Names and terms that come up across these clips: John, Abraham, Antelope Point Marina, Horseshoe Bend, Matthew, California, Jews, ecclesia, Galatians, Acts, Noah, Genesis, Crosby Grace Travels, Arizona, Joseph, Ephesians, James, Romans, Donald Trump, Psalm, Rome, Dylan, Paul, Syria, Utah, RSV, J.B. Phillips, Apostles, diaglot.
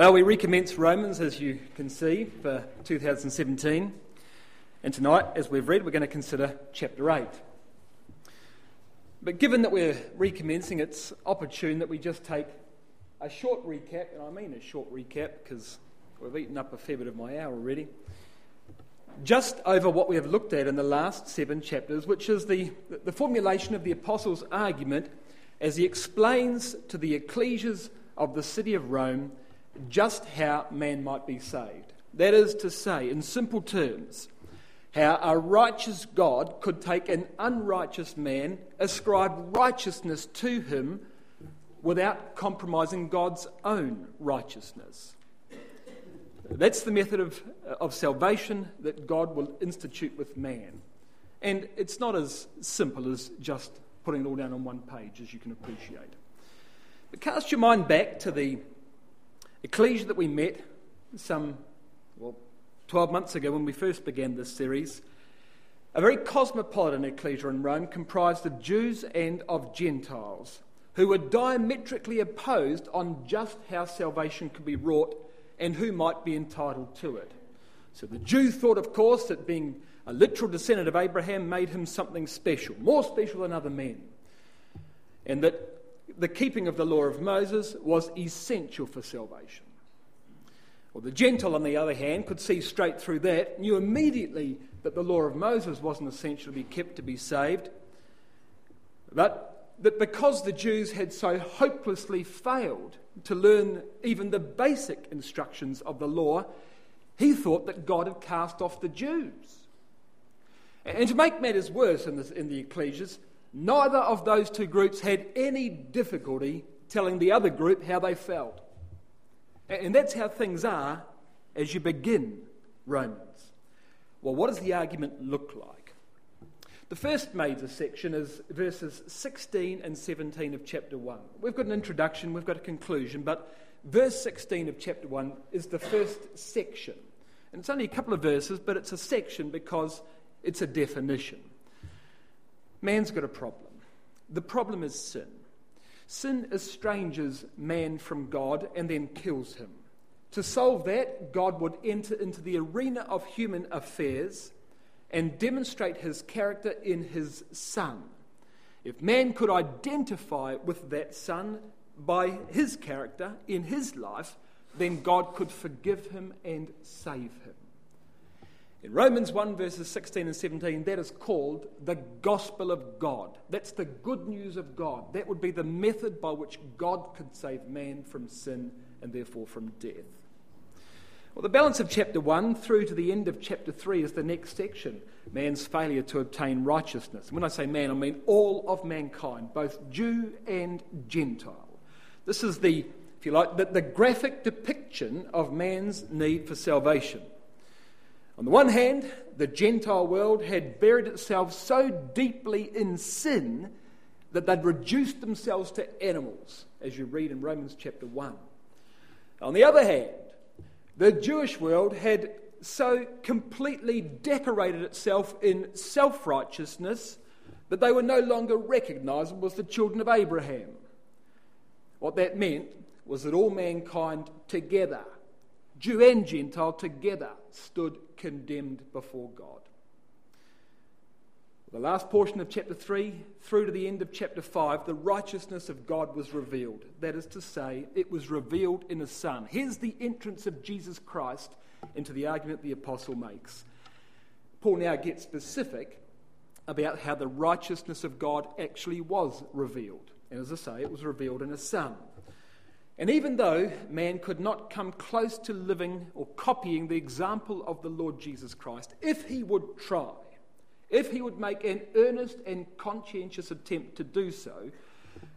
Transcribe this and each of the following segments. Well, we recommence Romans, as you can see, for 2017. And tonight, as we've read, we're going to consider chapter 8. But given that we're recommencing, it's opportune that we just take a short recap, and I mean a short recap because we've eaten up a fair bit of my hour already, just over what we have looked at in the last 7 chapters, which is the formulation of the Apostles' argument as he explains to the ecclesias of the city of Rome just how man might be saved. That is to say, in simple terms, how a righteous God could take an unrighteous man, ascribe righteousness to him without compromising God's own righteousness. That's the method of salvation that God will institute with man. And it's not as simple as just putting it all down on one page, as you can appreciate. But cast your mind back to the ecclesia that we met some 12 months ago when we first began this series. A very cosmopolitan ecclesia in Rome, comprised of Jews and of Gentiles, who were diametrically opposed on just how salvation could be wrought and who might be entitled to it. So the Jew thought, of course, that being a literal descendant of Abraham made him something special, more special than other men, and that the keeping of the law of Moses was essential for salvation. Well, the Gentile, on the other hand, could see straight through that, knew immediately that the law of Moses wasn't essential to be kept to be saved, but that because the Jews had so hopelessly failed to learn even the basic instructions of the law, he thought that God had cast off the Jews. And to make matters worse in the ecclesias, neither of those two groups had any difficulty telling the other group how they felt. And that's how things are as you begin Romans. Well, what does the argument look like? The first major section is verses 16 and 17 of chapter 1. We've got an introduction, we've got a conclusion, but verse 16 of chapter 1 is the first section. And it's only a couple of verses, but it's a section because it's a definition. Man's got a problem. The problem is sin. Sin estranges man from God and then kills him. To solve that, God would enter into the arena of human affairs and demonstrate his character in his Son. If man could identify with that Son by his character in his life, then God could forgive him and save him. In Romans 1, verses 16 and 17, that is called the gospel of God. That's the good news of God. That would be the method by which God could save man from sin and therefore from death. Well, the balance of chapter 1 through to the end of chapter 3 is the next section, man's failure to obtain righteousness. And when I say man, I mean all of mankind, both Jew and Gentile. This is the graphic depiction of man's need for salvation. On the one hand, the Gentile world had buried itself so deeply in sin that they'd reduced themselves to animals, as you read in Romans chapter 1. On the other hand, the Jewish world had so completely decorated itself in self-righteousness that they were no longer recognizable as the children of Abraham. What that meant was that all mankind together, Jew and Gentile together, stood condemned before God. The last portion of chapter 3 through to the end of chapter 5, the righteousness of God was revealed. That is to say, it was revealed in his Son. Here's the entrance of Jesus Christ into the argument the apostle makes. Paul now gets specific about how the righteousness of God actually was revealed. And as I say, it was revealed in his Son. And even though man could not come close to living or copying the example of the Lord Jesus Christ, if he would try, if he would make an earnest and conscientious attempt to do so,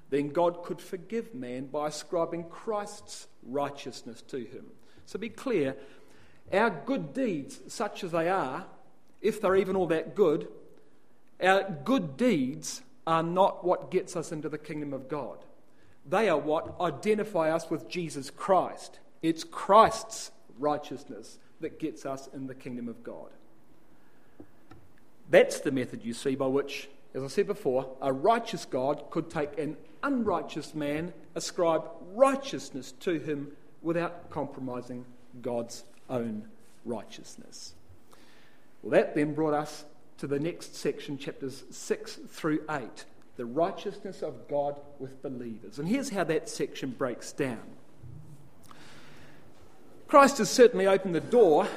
then God could forgive man by ascribing Christ's righteousness to him. So be clear, our good deeds, such as they are, if they're even all that good, our good deeds are not what gets us into the kingdom of God. They are what identify us with Jesus Christ. It's Christ's righteousness that gets us in the kingdom of God. That's the method, you see, by which, as I said before, a righteous God could take an unrighteous man, ascribe righteousness to him without compromising God's own righteousness. Well, that then brought us to the next section, chapters 6 through 8, the righteousness of God with believers. And here's how that section breaks down. Christ has certainly opened the door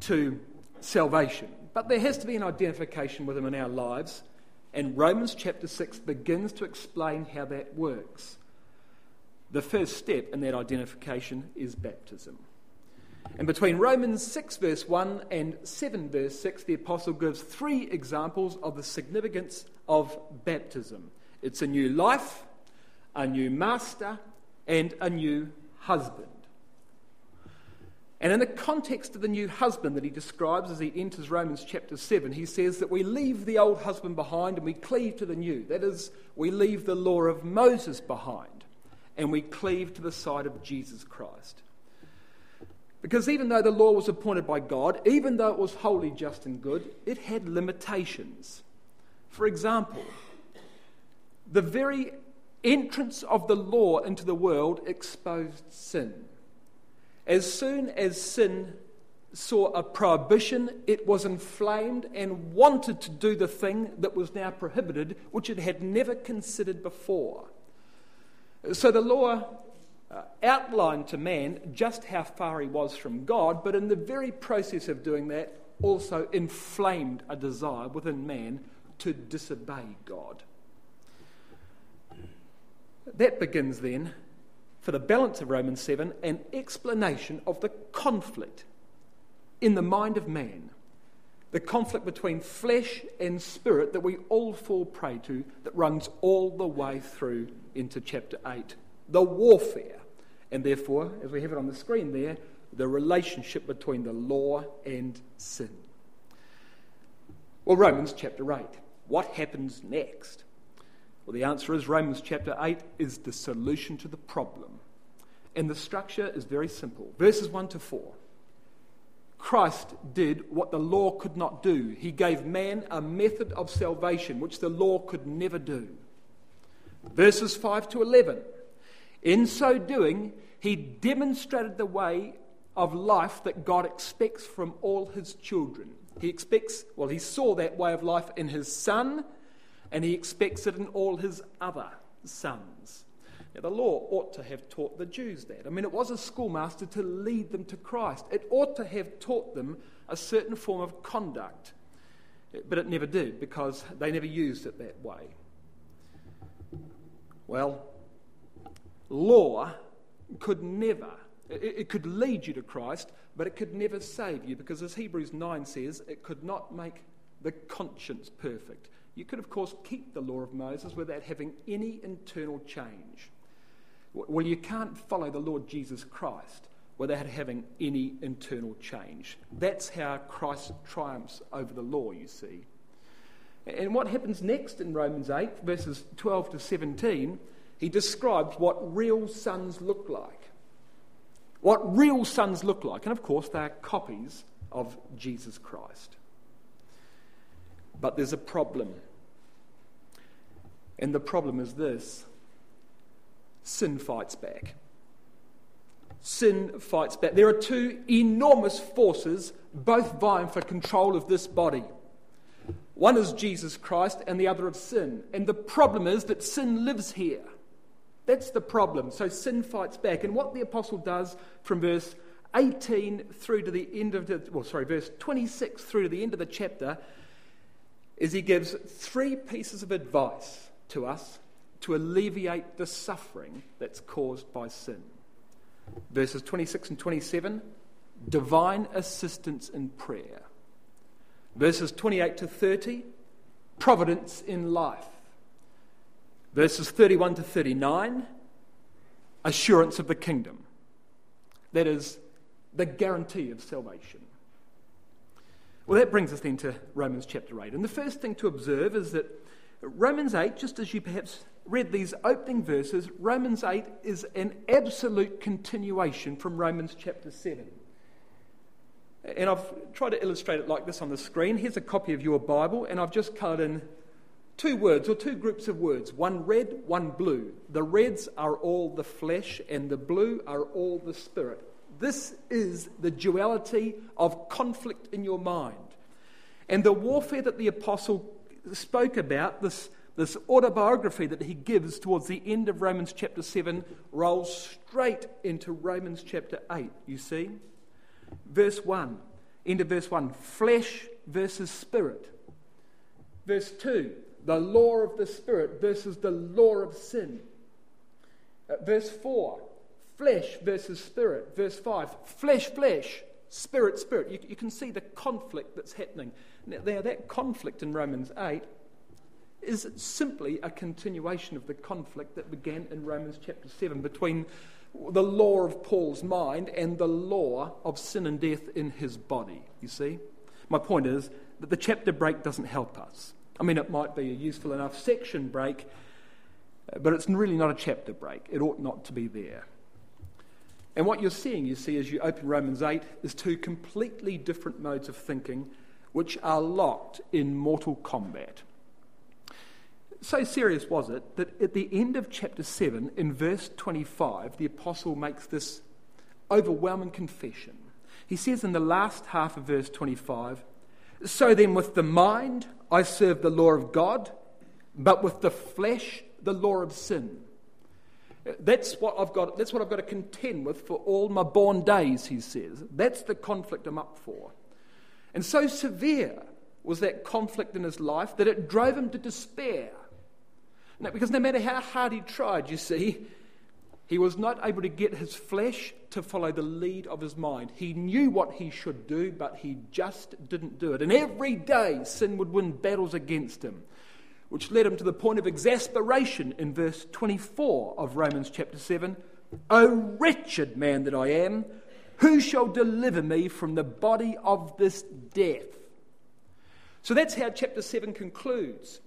to salvation, but there has to be an identification with him in our lives, and Romans chapter 6 begins to explain how that works. The first step in that identification is baptism. And between Romans 6 verse 1 and 7 verse 6, the Apostle gives three examples of the significance of baptism. It's a new life, a new master, and a new husband. And in the context of the new husband that he describes as he enters Romans chapter 7, he says that we leave the old husband behind and we cleave to the new. That is, we leave the law of Moses behind and we cleave to the side of Jesus Christ. Because even though the law was appointed by God, even though it was holy, just, and good, it had limitations. For example, the very entrance of the law into the world exposed sin. As soon as sin saw a prohibition, it was inflamed and wanted to do the thing that was now prohibited, which it had never considered before. So the law outlined to man just how far he was from God, but in the very process of doing that, also inflamed a desire within man to disobey God. That begins then, for the balance of Romans 7, an explanation of the conflict in the mind of man, the conflict between flesh and spirit that we all fall prey to, that runs all the way through into chapter 8, the warfare, and therefore, as we have it on the screen there, the relationship between the law and sin. Well, Romans chapter 8, what happens next? Well, the answer is Romans chapter 8 is the solution to the problem. And the structure is very simple. Verses 1 to 4. Christ did what the law could not do. He gave man a method of salvation which the law could never do. Verses 5 to 11. In so doing, he demonstrated the way of life that God expects from all his children. He saw that way of life in his Son, and he expects it in all his other sons. Now, the law ought to have taught the Jews that. I mean, it was a schoolmaster to lead them to Christ. It ought to have taught them a certain form of conduct, but it never did because they never used it that way. Well, law could never, it could lead you to Christ, but it could never save you because, as Hebrews 9 says, it could not make the conscience perfect. You could, of course, keep the law of Moses without having any internal change. Well, you can't follow the Lord Jesus Christ without having any internal change. That's how Christ triumphs over the law, you see. And what happens next in Romans 8, verses 12 to 17, he describes what real sons look like. What real sons look like. And, of course, they are copies of Jesus Christ. But there's a problem. And the problem is this. Sin fights back. Sin fights back. There are two enormous forces both vying for control of this body. One is Jesus Christ and the other of sin. And the problem is that sin lives here. That's the problem. So sin fights back. And what the Apostle does from verse 18 through to the end of verse 26 through to the end of the chapter is he gives three pieces of advice to us to alleviate the suffering that's caused by sin. Verses 26 and 27, divine assistance in prayer. Verses 28 to 30, providence in life. Verses 31 to 39, assurance of the kingdom. That is, the guarantee of salvation. Well, that brings us then to Romans chapter 8. And the first thing to observe is that Romans 8, just as you perhaps read these opening verses, Romans 8 is an absolute continuation from Romans chapter 7. And I've tried to illustrate it like this on the screen. Here's a copy of your Bible, and I've just coloured in Two words or two groups of words, one red, one blue. The reds are all the flesh and the blue are all the spirit. This is the duality of conflict in your mind. And the warfare that the apostle spoke about, this autobiography that he gives towards the end of Romans chapter 7, rolls straight into Romans chapter 8, you see. Verse 1, end of verse 1, flesh versus spirit. Verse 2, the law of the spirit versus the law of sin. Verse 4, flesh versus spirit. Verse 5, flesh, spirit, spirit. You can see the conflict that's happening. Now that conflict in Romans 8 is simply a continuation of the conflict that began in Romans chapter 7 between the law of Paul's mind and the law of sin and death in his body, you see. My point is that the chapter break doesn't help us. I mean, it might be a useful enough section break, but it's really not a chapter break. It ought not to be there. And what you're seeing, you see, as you open Romans 8, is two completely different modes of thinking which are locked in mortal combat. So serious was it that at the end of chapter 7, in verse 25, the apostle makes this overwhelming confession. He says in the last half of verse 25, "So then with the mind I serve the law of God, but with the flesh the law of sin." That's what I've got to contend with for all my born days, he says. That's the conflict I'm up for. And so severe was that conflict in his life that it drove him to despair. No, because no matter how hard he tried, you see, he was not able to get his flesh to follow the lead of his mind. He knew what he should do, but he just didn't do it. And every day, sin would win battles against him, which led him to the point of exasperation in verse 24 of Romans chapter 7. "O wretched man that I am, who shall deliver me from the body of this death?" So that's how chapter 7 concludes.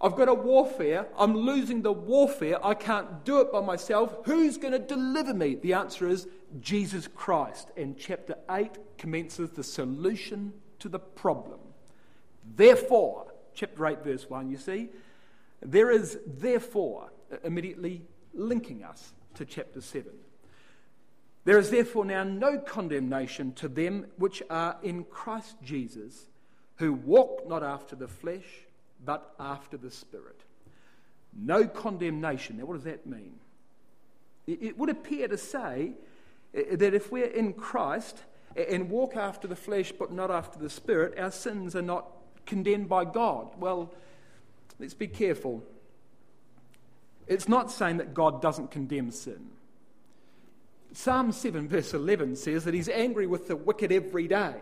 I've got a warfare. I'm losing the warfare. I can't do it by myself. Who's going to deliver me? The answer is Jesus Christ. And chapter 8 commences the solution to the problem. Therefore, chapter 8, verse 1, you see, there is therefore immediately linking us to chapter 7. "There is therefore now no condemnation to them which are in Christ Jesus, who walk not after the flesh, but after the Spirit." No condemnation. Now, what does that mean? It would appear to say that if we're in Christ and walk after the flesh but not after the Spirit, our sins are not condemned by God. Well, let's be careful. It's not saying that God doesn't condemn sin. Psalm 7 verse 11 says that he's angry with the wicked every day.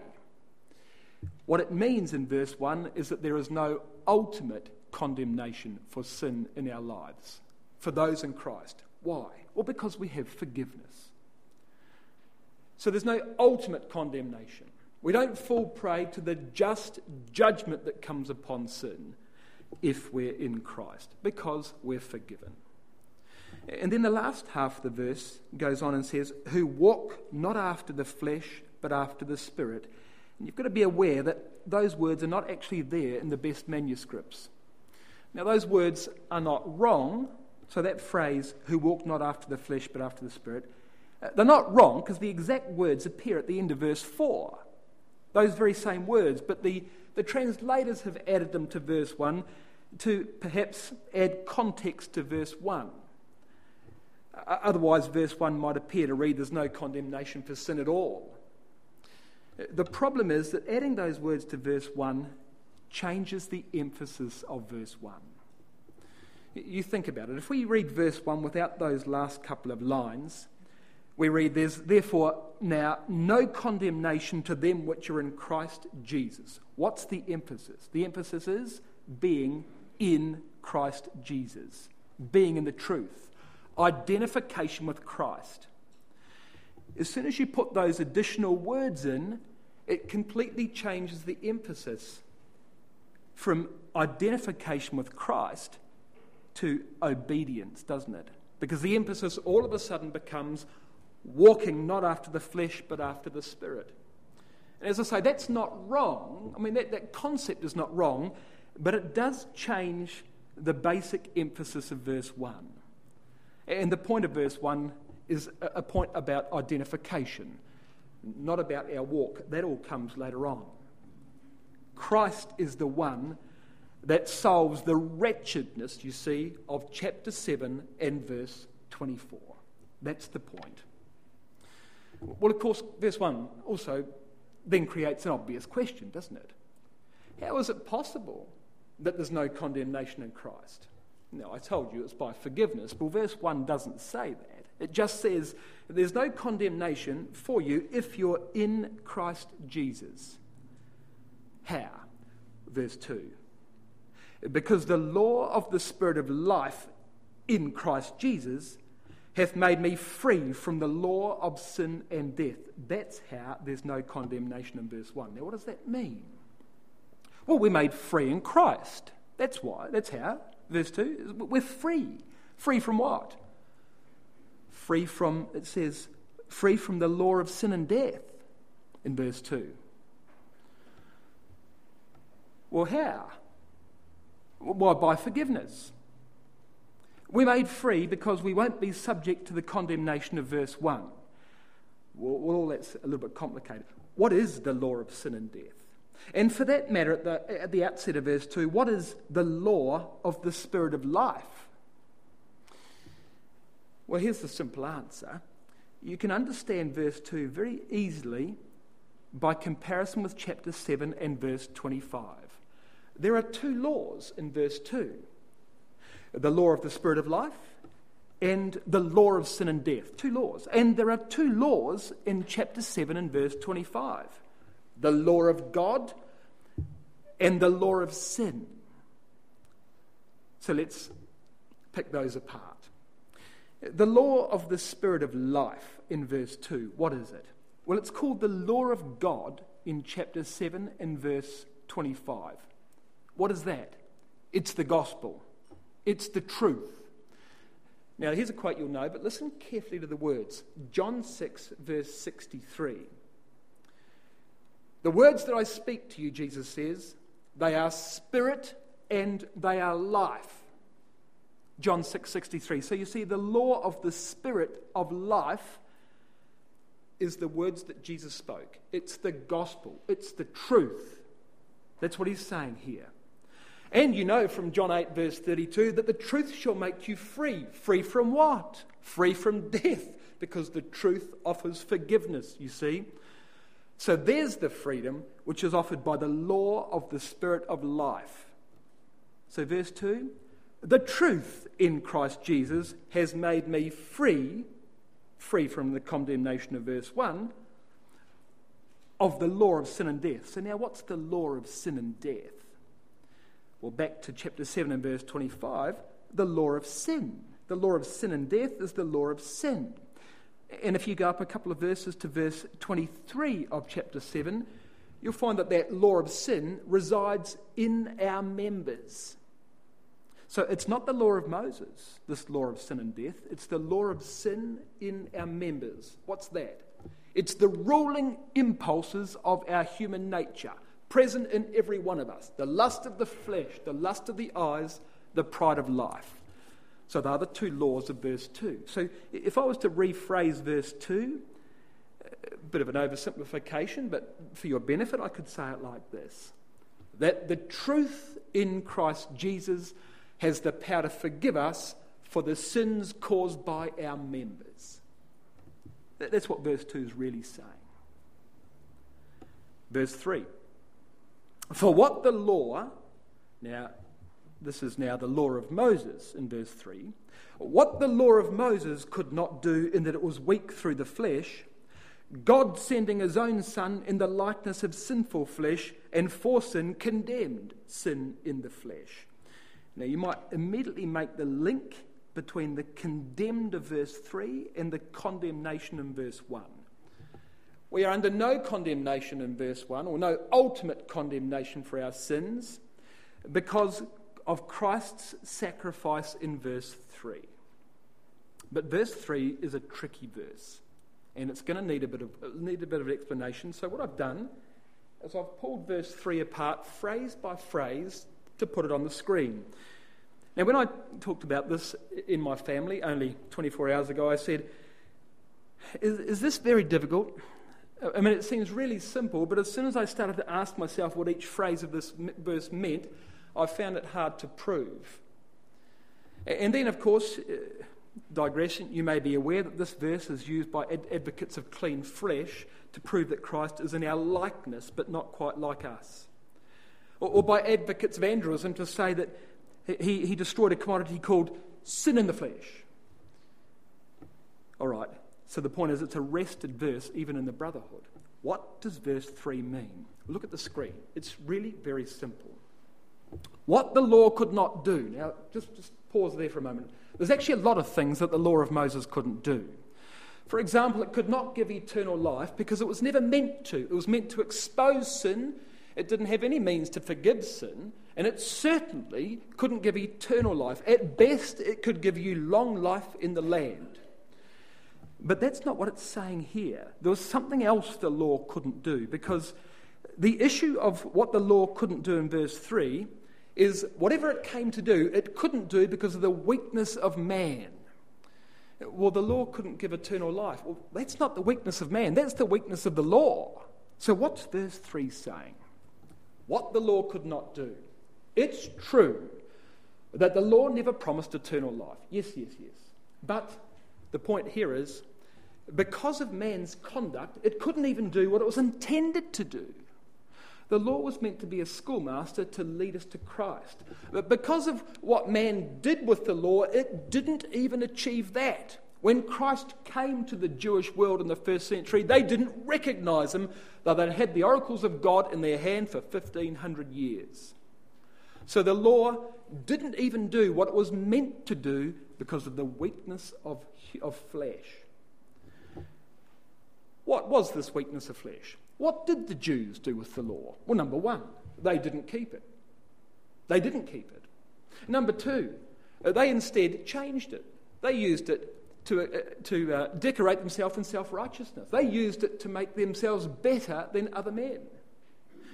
What it means in verse 1 is that there is no ultimate condemnation for sin in our lives, for those in Christ. Why? Well, because we have forgiveness. So there's no ultimate condemnation. We don't fall prey to the just judgment that comes upon sin if we're in Christ, because we're forgiven. And then the last half of the verse goes on and says, "Who walk not after the flesh, but after the Spirit." And you've got to be aware that those words are not actually there in the best manuscripts. Now, those words are not wrong. So that phrase, "who walk not after the flesh but after the Spirit," they're not wrong because the exact words appear at the end of verse 4. Those very same words, but the translators have added them to verse 1 to perhaps add context to verse 1. Otherwise, verse 1 might appear to read, "There's no condemnation for sin at all." The problem is that adding those words to verse 1 changes the emphasis of verse 1. You think about it. If we read verse 1 without those last couple of lines, we read, "There's therefore now no condemnation to them which are in Christ Jesus." What's the emphasis? The emphasis is being in Christ Jesus, being in the truth, identification with Christ. As soon as you put those additional words in, it completely changes the emphasis from identification with Christ to obedience, doesn't it? Because the emphasis all of a sudden becomes walking not after the flesh but after the Spirit. And as I say, that's not wrong. I mean, that concept is not wrong. But it does change the basic emphasis of verse 1. And the point of verse 1 is a point about identification, not about our walk. That all comes later on. Christ is the one that solves the wretchedness, you see, of chapter 7 and verse 24. That's the point. Well, of course, verse 1 also then creates an obvious question, doesn't it? How is it possible that there's no condemnation in Christ? Now, I told you it's by forgiveness. Well, verse 1 doesn't say that. It just says there's no condemnation for you if you're in Christ Jesus. How? Verse 2. Because the law of the Spirit of life in Christ Jesus hath made me free from the law of sin and death. That's how there's no condemnation in verse 1. Now, what does that mean? Well, we're made free in Christ. That's why. That's how. Verse 2. We're free. Free from what? Free from, it says, free from the law of sin and death in verse 2. Well, how? Why? By forgiveness. We're made free because we won't be subject to the condemnation of verse 1. Well, all that's a little bit complicated. What is the law of sin and death? And for that matter, at the outset of verse 2, what is the law of the Spirit of life? Well, here's the simple answer. You can understand verse 2 very easily by comparison with chapter 7 and verse 25. There are two laws in verse 2. The law of the Spirit of life and the law of sin and death. Two laws. And there are two laws in chapter 7 and verse 25. The law of God and the law of sin. So let's pick those apart. The law of the Spirit of life in verse 2. What is it? Well, it's called the law of God in chapter 7 and verse 25. What is that? It's the gospel. It's the truth. Now, here's a quote you'll know, but listen carefully to the words. John 6, verse 63. The words that I speak to you, Jesus says, they are spirit and they are life. John 6, 63. So you see, the law of the Spirit of life is the words that Jesus spoke. It's the gospel. It's the truth. That's what he's saying here. And you know from John 8 verse 32 that the truth shall make you free. Free from what? Free from death, because the truth offers forgiveness, you see. So there's the freedom which is offered by the law of the Spirit of life. So verse 2, the truth in Christ Jesus has made me free, free from the condemnation of verse 1, of the law of sin and death. So now what's the law of sin and death? Well, back to chapter 7 and verse 25, the law of sin. The law of sin and death is the law of sin. And if you go up a couple of verses to verse 23 of chapter 7, you'll find that that law of sin resides in our members. So it's not the law of Moses, this law of sin and death. It's the law of sin in our members. What's that? It's the ruling impulses of our human nature, present in every one of us. The lust of the flesh, the lust of the eyes, the pride of life. So they are the two laws of verse 2. So if I was to rephrase verse 2, a bit of an oversimplification, but for your benefit, I could say it like this. That the truth in Christ Jesus has the power to forgive us for the sins caused by our members. That's what verse 2 is really saying. Verse 3. For what the law, now this is now the law of Moses in verse 3, what the law of Moses could not do in that it was weak through the flesh, God sending his own Son in the likeness of sinful flesh and for sin condemned sin in the flesh. Now you might immediately make the link between the condemned of verse 3 and the condemnation in verse 1. We are under no condemnation in verse 1, or no ultimate condemnation for our sins, because of Christ's sacrifice in verse 3. But verse 3 is a tricky verse, and it's going to need a bit of explanation. So what I've done is I've pulled verse 3 apart, phrase by phrase, to put it on the screen. Now, when I talked about this in my family only 24 hours ago, I said, is this very difficult? I mean, it seems really simple, but as soon as I started to ask myself what each phrase of this verse meant, I found it hard to prove. And then, of course, digression, you may be aware that this verse is used by advocates of clean flesh to prove that Christ is in our likeness, but not quite like us. Or by advocates of Andrewism to say that he destroyed a commodity called sin in the flesh. All right. So the point is, it's a rested verse even in the brotherhood. What does verse 3 mean? Look at the screen. It's really very simple. What the law could not do. Now, just pause there for a moment. There's actually a lot of things that the law of Moses couldn't do. For example, it could not give eternal life because it was never meant to. It was meant to expose sin. It didn't have any means to forgive sin. And it certainly couldn't give eternal life. At best, it could give you long life in the land. But that's not what it's saying here. There was something else the law couldn't do, because the issue of what the law couldn't do in verse 3 is whatever it came to do, it couldn't do because of the weakness of man. Well, the law couldn't give eternal life. Well, that's not the weakness of man. That's the weakness of the law. So what's verse 3 saying? What the law could not do. It's true that the law never promised eternal life. Yes. But the point here is, because of man's conduct, it couldn't even do what it was intended to do. The law was meant to be a schoolmaster to lead us to Christ. But because of what man did with the law, it didn't even achieve that. When Christ came to the Jewish world in the first century, they didn't recognize him, though they'd had the oracles of God in their hand for 1,500 years. So the law didn't even do what it was meant to do because of the weakness of flesh. What was this weakness of flesh? What did the Jews do with the law? Well, number one, they didn't keep it. Number two, they instead changed it. They used it to decorate themselves in self-righteousness. They used it to make themselves better than other men.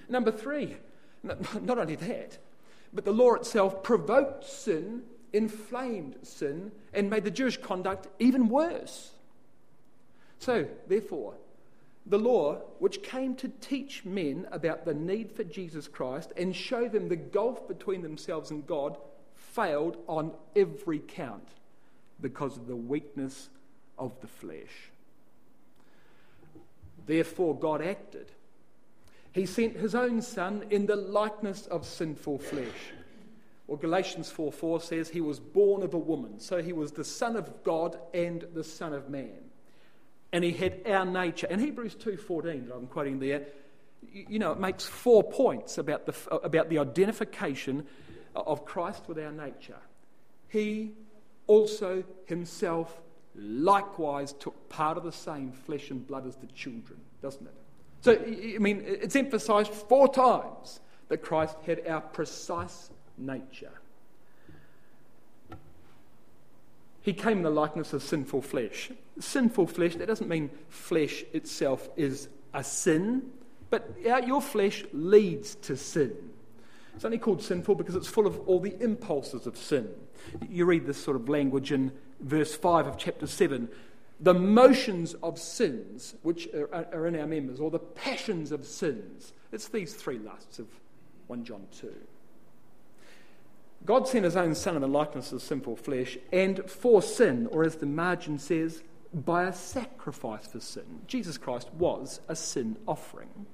Number three, not only that, but the law itself provoked sin, inflamed sin, and made the Jewish conduct even worse. So, therefore, the law, which came to teach men about the need for Jesus Christ and show them the gulf between themselves and God, failed on every count because of the weakness of the flesh. Therefore, God acted. He sent his own son in the likeness of sinful flesh. Well, Galatians 4:4 says he was born of a woman, so he was the son of God and the son of man. And he had our nature. And Hebrews 2:14 that I'm quoting there, you know, it makes 4 points about the identification of Christ with our nature. He also himself likewise took part of the same flesh and blood as the children, doesn't it? So, I mean, it's emphasised 4 times that Christ had our precise nature. He came in the likeness of sinful flesh. Sinful flesh, that doesn't mean flesh itself is a sin, but your flesh leads to sin. It's only called sinful because it's full of all the impulses of sin. You read this sort of language in verse 5 of chapter 7. The motions of sins which are in our members, or the passions of sins. It's these 3 lusts of 1 John 2. God sent his own son in the likeness of sinful flesh, and for sin, or as the margin says, by a sacrifice for sin. Jesus Christ was a sin offering.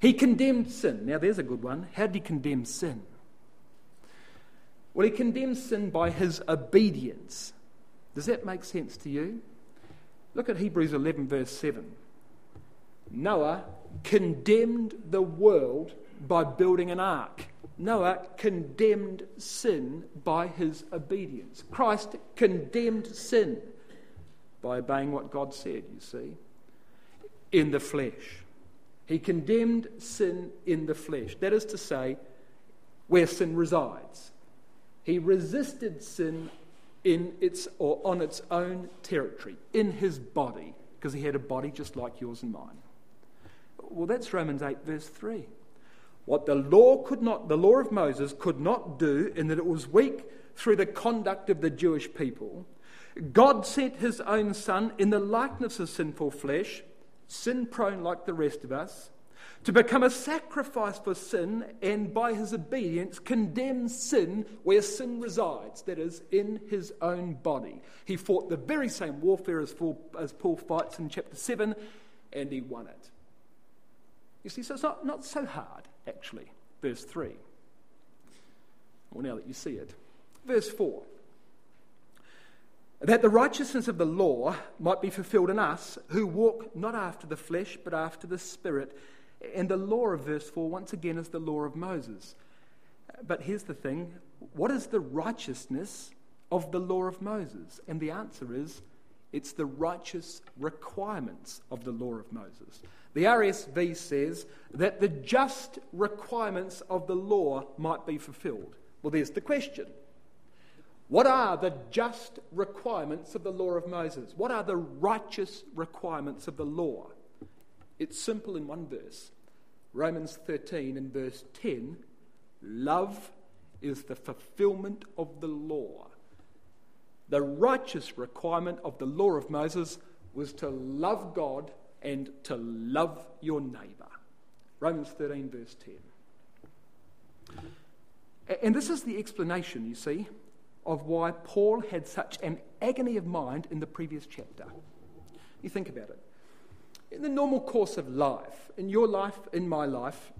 He condemned sin. Now there's a good one. How did he condemn sin? Well, he condemned sin by his obedience. Does that make sense to you? Look at Hebrews 11, verse 7. Noah condemned the world by building an ark. Noah condemned sin by his obedience. Christ condemned sin by obeying what God said, you see, in the flesh. He condemned sin in the flesh. That is to say, where sin resides. He resisted sin on its own territory, in his body, because he had a body just like yours and mine. Well, that's Romans 8, verse 3. What the law of Moses could not do, in that it was weak through the conduct of the Jewish people, God sent his own Son in the likeness of sinful flesh, sin-prone like the rest of us, to become a sacrifice for sin, and by his obedience condemn sin where sin resides, that is, in his own body. He fought the very same warfare as Paul fights in chapter 7, and he won it. You see, so it's not so hard, actually. Verse 3. Well, now that you see it. Verse 4. That the righteousness of the law might be fulfilled in us, who walk not after the flesh, but after the Spirit. And the law of verse 4, once again, is the law of Moses. But here's the thing. What is the righteousness of the law of Moses? And the answer is, it's the righteous requirements of the law of Moses. The RSV says that the just requirements of the law might be fulfilled. Well, there's the question. What are the just requirements of the law of Moses? What are the righteous requirements of the law? It's simple in one verse. Romans 13 and verse 10, love is the fulfillment of the law. The righteous requirement of the law of Moses was to love God and to love your neighbour. Romans 13 verse 10. And this is the explanation, you see, of why Paul had such an agony of mind in the previous chapter. You think about it. In the normal course of life, in your life, in my life,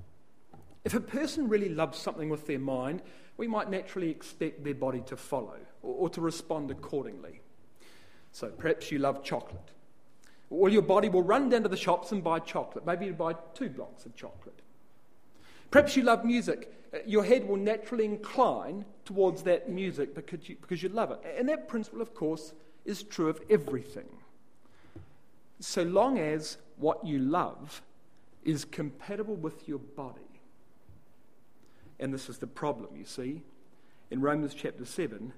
if a person really loves something with their mind, we might naturally expect their body to follow or to respond accordingly. So perhaps you love chocolate. Well, your body will run down to the shops and buy chocolate. Maybe you buy 2 blocks of chocolate. Perhaps you love music. Your head will naturally incline towards that music because you love it. And that principle, of course, is true of everything. So long as what you love is compatible with your body. And this is the problem, you see, in Romans chapter 7,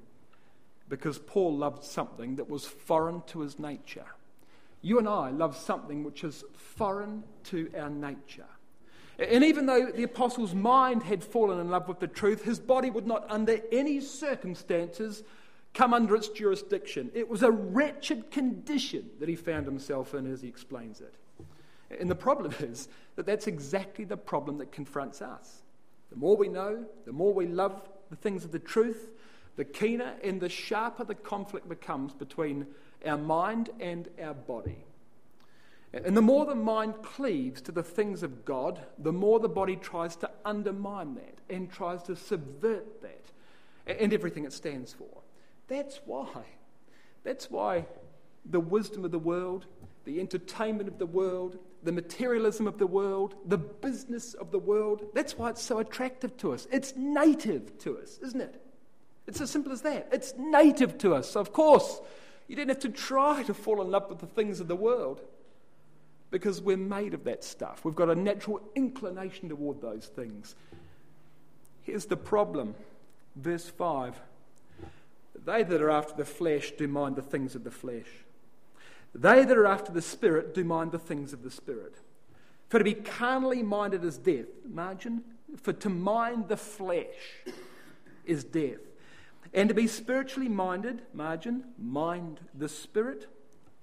because Paul loved something that was foreign to his nature. You and I love something which is foreign to our nature. And even though the apostle's mind had fallen in love with the truth, his body would not under any circumstances come under its jurisdiction. It was a wretched condition that he found himself in, as he explains it. And the problem is that that's exactly the problem that confronts us. The more we know, the more we love the things of the truth, the keener and the sharper the conflict becomes between our mind and our body. And the more the mind cleaves to the things of God, the more the body tries to undermine that and tries to subvert that and everything it stands for. That's why the wisdom of the world, the entertainment of the world, the materialism of the world, the business of the world, that's why it's so attractive to us. It's native to us, isn't it? It's as simple as that. It's native to us. Of course, you don't have to try to fall in love with the things of the world because we're made of that stuff. We've got a natural inclination toward those things. Here's the problem. Verse 5. They that are after the flesh do mind the things of the flesh. They that are after the Spirit do mind the things of the Spirit. For to be carnally minded is death. Margin. For to mind the flesh is death. And to be spiritually minded, margin, mind the Spirit,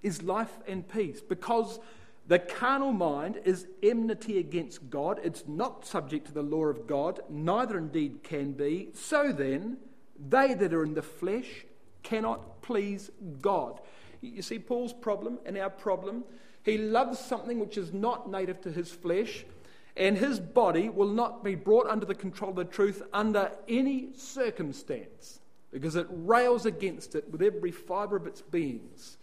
is life and peace. Because the carnal mind is enmity against God. It's not subject to the law of God. Neither indeed can be. So then, they that are in the flesh cannot please God. You see Paul's problem and our problem. He loves something which is not native to his flesh, and his body will not be brought under the control of the truth under any circumstance, because it rails against it with every fibre of its beings.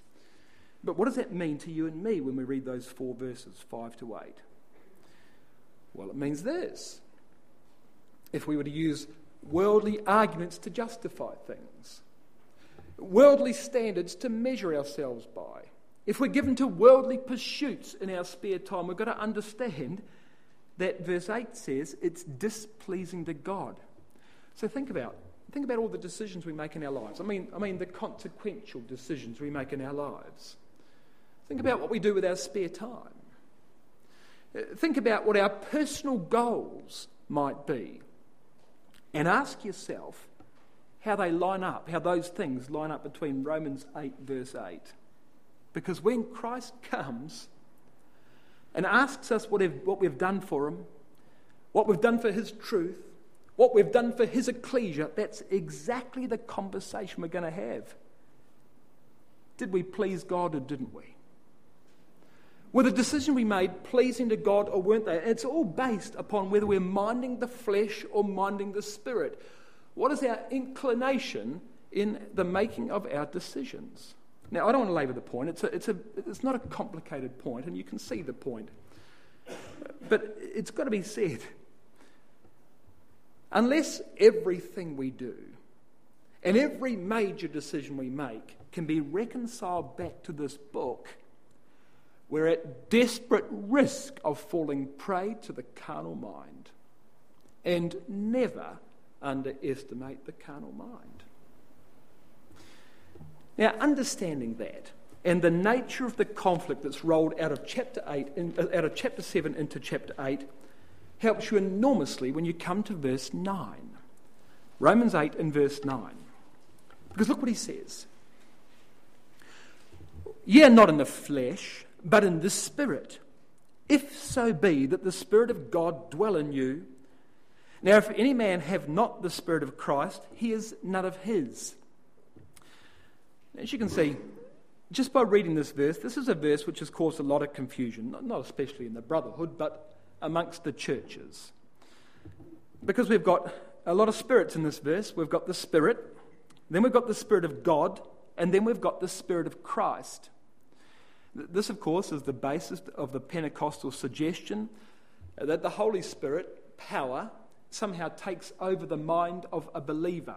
But what does that mean to you and me when we read those 4 verses, 5 to 8? Well, it means this. If we were to use worldly arguments to justify things, worldly standards to measure ourselves by, if we're given to worldly pursuits in our spare time, we've got to understand that verse 8 says it's displeasing to God. So think about all the decisions we make in our lives. I mean the consequential decisions we make in our lives. Think about what we do with our spare time. Think about what our personal goals might be, and ask yourself how they line up, how those things line up between Romans 8 verse 8. Because when Christ comes and asks us what we've done for him, what we've done for his truth, what we've done for his ecclesia, that's exactly the conversation we're going to have. Did we please God or didn't we? Were the decision we made pleasing to God or weren't they? And it's all based upon whether we're minding the flesh or minding the spirit. What is our inclination in the making of our decisions? Now, I don't want to labour the point. It's not a complicated point, and you can see the point. But it's got to be said. Unless everything we do and every major decision we make can be reconciled back to this book, we're at desperate risk of falling prey to the carnal mind. And never underestimate the carnal mind. Now, understanding that and the nature of the conflict that's rolled out of chapter 7 into chapter 8 helps you enormously when you come to verse 9. Romans 8 and verse 9. Because look what he says. Ye are not in the flesh, but in the Spirit, if so be that the Spirit of God dwell in you. Now, if any man have not the Spirit of Christ, he is none of his. As you can see, just by reading this verse, this is a verse which has caused a lot of confusion, not especially in the brotherhood, but amongst the churches. Because we've got a lot of spirits in this verse. We've got the Spirit, then we've got the Spirit of God, and then we've got the Spirit of Christ. This, of course, is the basis of the Pentecostal suggestion that the Holy Spirit power somehow takes over the mind of a believer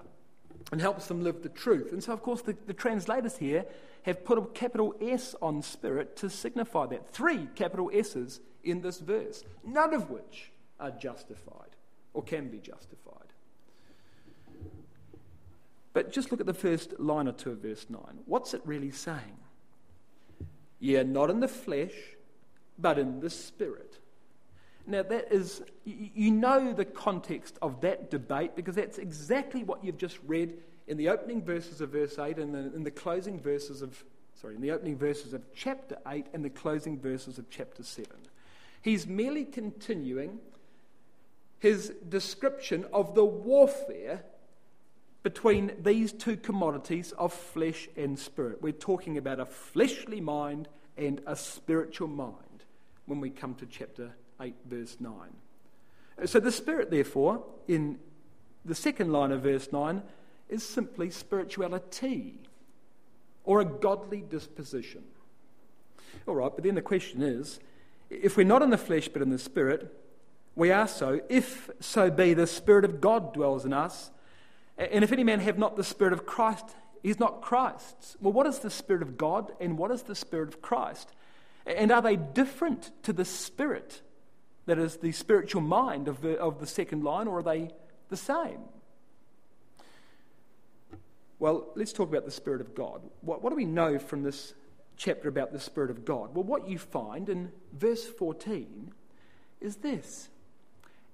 and helps them live the truth. And so, of course, the translators here have put a capital S on Spirit to signify that. 3 capital S's in this verse, none of which are justified or can be justified. But just look at the first line or two of verse 9. What's it really saying? Ye are not in the flesh, but in the Spirit. Now that is, you know the context of that debate because that's exactly what you've just read in the opening verses of verse 8 and in the opening verses of chapter 8 and the closing verses of chapter 7. He's merely continuing his description of the warfare between these two commodities of flesh and spirit. We're talking about a fleshly mind and a spiritual mind when we come to chapter 8, verse 9. So the Spirit, therefore, in the second line of verse 9, is simply spirituality or a godly disposition. All right, but then the question is, if we're not in the flesh but in the Spirit, we are so, if so be the Spirit of God dwells in us, and if any man have not the Spirit of Christ, he's not Christ's. Well, what is the Spirit of God and what is the Spirit of Christ? And are they different to the Spirit, that is the spiritual mind of the second line, or are they the same? Well, let's talk about the Spirit of God. What do we know from this chapter about the Spirit of God? Well, what you find in verse 14 is this.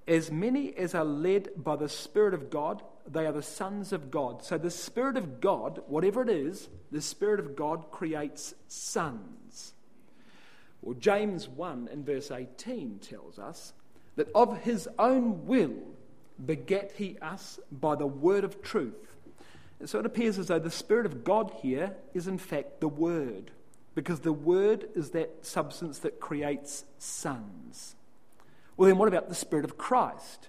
As many as are led by the Spirit of God, they are the sons of God. So the Spirit of God, whatever it is, the Spirit of God creates sons. Well, James 1 and verse 18 tells us that of his own will begat he us by the word of truth. And so it appears as though the Spirit of God here is in fact the Word, because the Word is that substance that creates sons. Well, then what about the Spirit of Christ?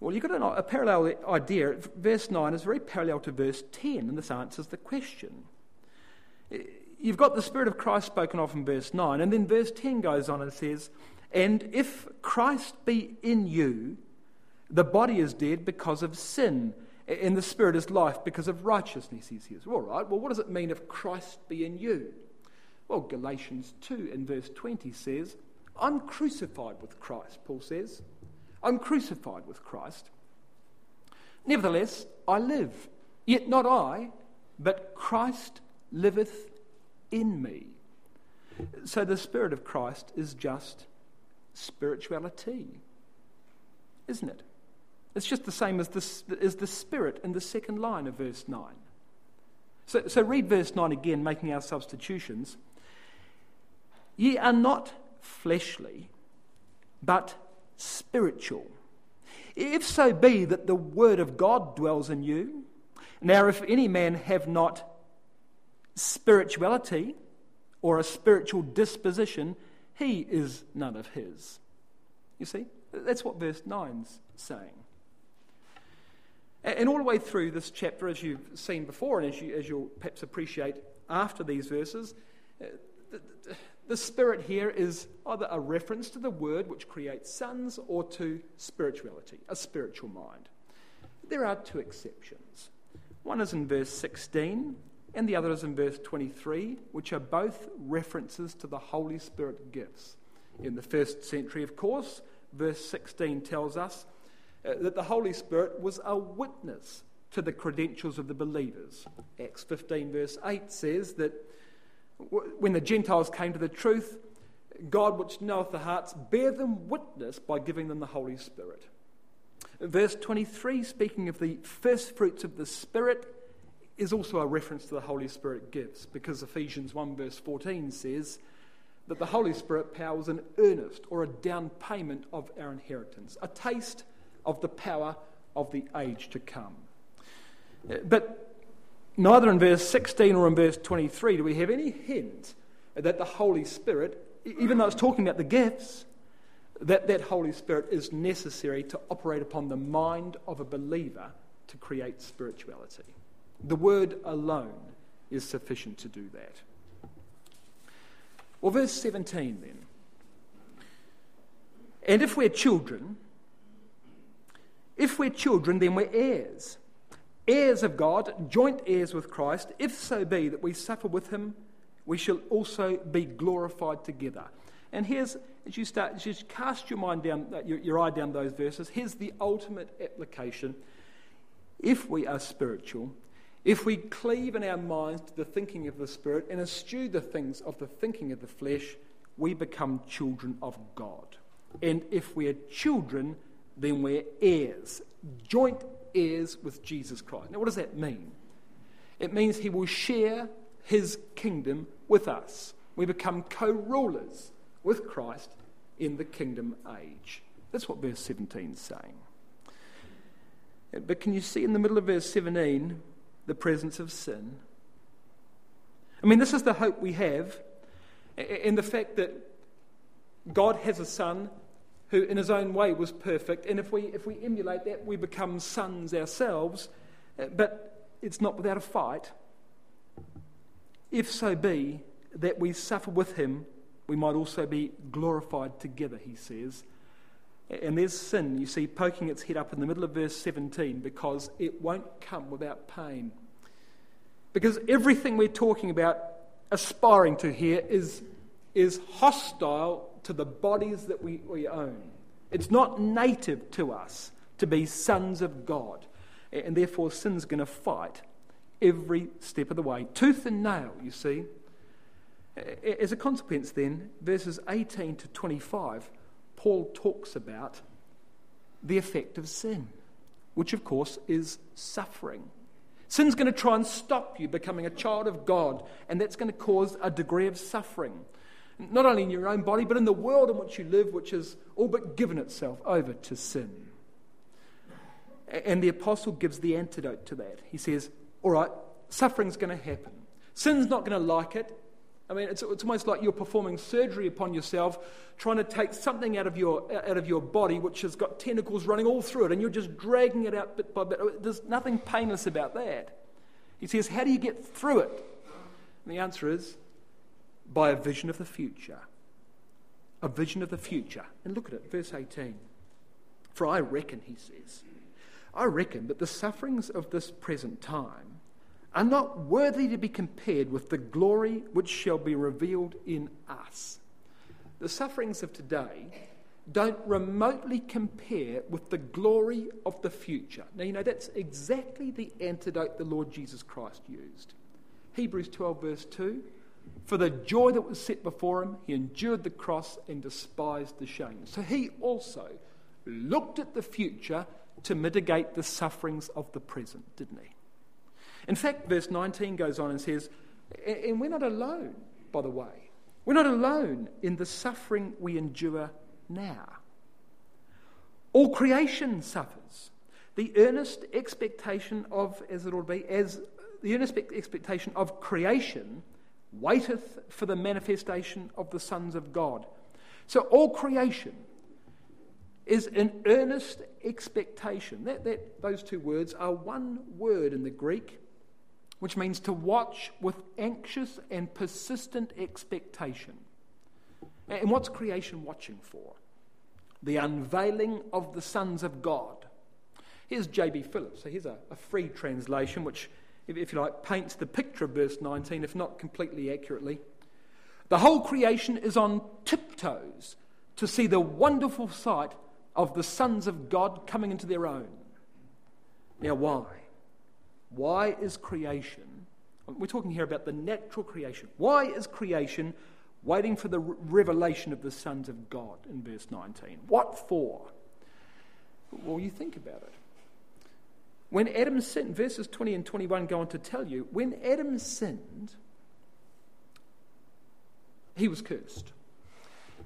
Well, you've got a parallel idea. Verse 9 is very parallel to verse 10, and this answers the question. You've got the Spirit of Christ spoken of in verse 9, and then verse 10 goes on and says, and if Christ be in you, the body is dead because of sin, and the Spirit is life because of righteousness. He says, all right, well, what does it mean if Christ be in you? Well, Galatians 2 and verse 20 says, I'm crucified with Christ, Paul says. I'm crucified with Christ. Nevertheless, I live, yet not I, but Christ liveth in me. So the Spirit of Christ is just spirituality. isn't it? It's just the same as the Spirit in the second line of verse 9. So read verse 9 again, making our substitutions. Ye are not fleshly, but spiritual. If so be that the word of God dwells in you. Now if any man have not spirituality or a spiritual disposition, he is none of his. You see, that's what verse 9's saying. And all the way through this chapter, as you've seen before and as you'll perhaps appreciate after these verses, the Spirit here is either a reference to the Word which creates sons or to spirituality, a spiritual mind. There are two exceptions. One is in verse 16 and the other is in verse 23, which are both references to the Holy Spirit gifts. In the first century, of course, verse 16 tells us that the Holy Spirit was a witness to the credentials of the believers. Acts 15 verse 8 says that when the Gentiles came to the truth, God which knoweth the hearts bare them witness by giving them the Holy Spirit. Verse 23, speaking of the first fruits of the Spirit, is also a reference to the Holy Spirit gifts, because Ephesians 1 verse 14 says that the Holy Spirit power was an earnest or a down payment of our inheritance, a taste of the power of the age to come. But neither in verse 16 or in verse 23 do we have any hint that the Holy Spirit, even though it's talking about the gifts, that Holy Spirit is necessary to operate upon the mind of a believer to create spirituality. The word alone is sufficient to do that. Well, verse 17 then. And if we're children, then we're heirs. Heirs of God, joint heirs with Christ. If so be that we suffer with him, we shall also be glorified together. And here's, as you cast your mind down, your eye down those verses, here's the ultimate application. If we are spiritual, if we cleave in our minds to the thinking of the Spirit and eschew the things of the thinking of the flesh, we become children of God. And if we are children, then we're heirs, joint heirs with Jesus Christ. Now, what does that mean? It means he will share his kingdom with us. We become co-rulers with Christ in the kingdom age. That's what verse 17 is saying. But can you see in the middle of verse 17 the presence of sin? I mean, this is the hope we have in the fact that God has a son who in his own way was perfect, and if we emulate that, we become sons ourselves, but it's not without a fight. If so be that we suffer with him, we might also be glorified together, he says. And there's sin, you see, poking its head up in the middle of verse 17, because it won't come without pain. Because everything we're talking about aspiring to here is hostile to the bodies that we own. It's not native to us to be sons of God, and therefore sin's going to fight every step of the way, tooth and nail, you see. As a consequence then, verses 18 to 25, Paul talks about the effect of sin, which of course is suffering. Sin's going to try and stop you becoming a child of God, and that's going to cause a degree of suffering, not only in your own body, but in the world in which you live, which has all but given itself over to sin. And the apostle gives the antidote to that. He says, all right, suffering's going to happen. Sin's not going to like it. I mean, it's almost like you're performing surgery upon yourself, trying to take something out of your body which has got tentacles running all through it, and you're just dragging it out bit by bit. There's nothing painless about that. He says, how do you get through it? And the answer is, by a vision of the future. A vision of the future. And look at it, verse 18. For I reckon, he says, that the sufferings of this present time are not worthy to be compared with the glory which shall be revealed in us. The sufferings of today don't remotely compare with the glory of the future. Now, you know, that's exactly the antidote the Lord Jesus Christ used. Hebrews 12, verse 2, for the joy that was set before him, he endured the cross and despised the shame. So he also looked at the future to mitigate the sufferings of the present, didn't he? In fact, verse 19 goes on and says, and we're not alone, by the way. We're not alone in the suffering we endure now. All creation suffers. The earnest expectation of, as it ought to be, as the earnest expectation of creation waiteth for the manifestation of the sons of God. So all creation is an earnest expectation. Those two words are one word in the Greek, which means to watch with anxious and persistent expectation. And what's creation watching for? The unveiling of the sons of God. Here's J.B. Phillips. So here's a free translation which, if you like, paints the picture of verse 19, if not completely accurately. The whole creation is on tiptoes to see the wonderful sight of the sons of God coming into their own. Now why? Why is creation, we're talking here about the natural creation, why is creation waiting for the revelation of the sons of God in verse 19? What for? Well, you think about it. When Adam sinned, verses 20 and 21 go on to tell you, when Adam sinned, he was cursed.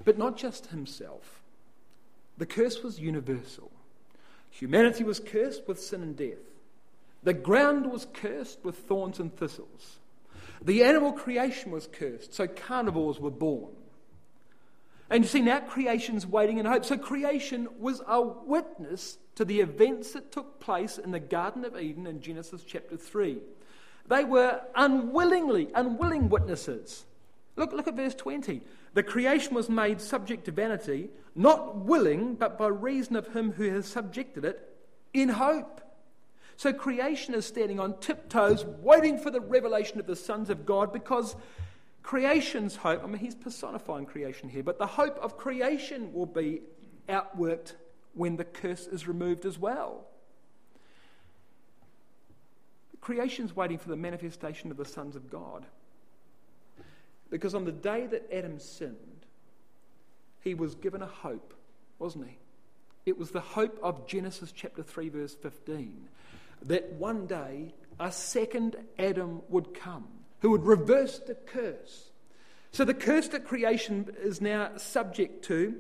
But not just himself. The curse was universal. Humanity was cursed with sin and death. The ground was cursed with thorns and thistles. The animal creation was cursed, so carnivores were born. And you see, now creation's waiting in hope. So creation was a witness to the events that took place in the Garden of Eden in Genesis chapter 3. They were unwilling witnesses. Look at verse 20. The creation was made subject to vanity, not willing, but by reason of him who has subjected it, in hope. So creation is standing on tiptoes, waiting for the revelation of the sons of God, because creation's hope, I mean, he's personifying creation here, but the hope of creation will be outworked when the curse is removed as well. Creation's waiting for the manifestation of the sons of God. Because on the day that Adam sinned, he was given a hope, wasn't he? It was the hope of Genesis chapter 3, verse 15, that one day a second Adam would come, who would reverse the curse. So the curse that creation is now subject to,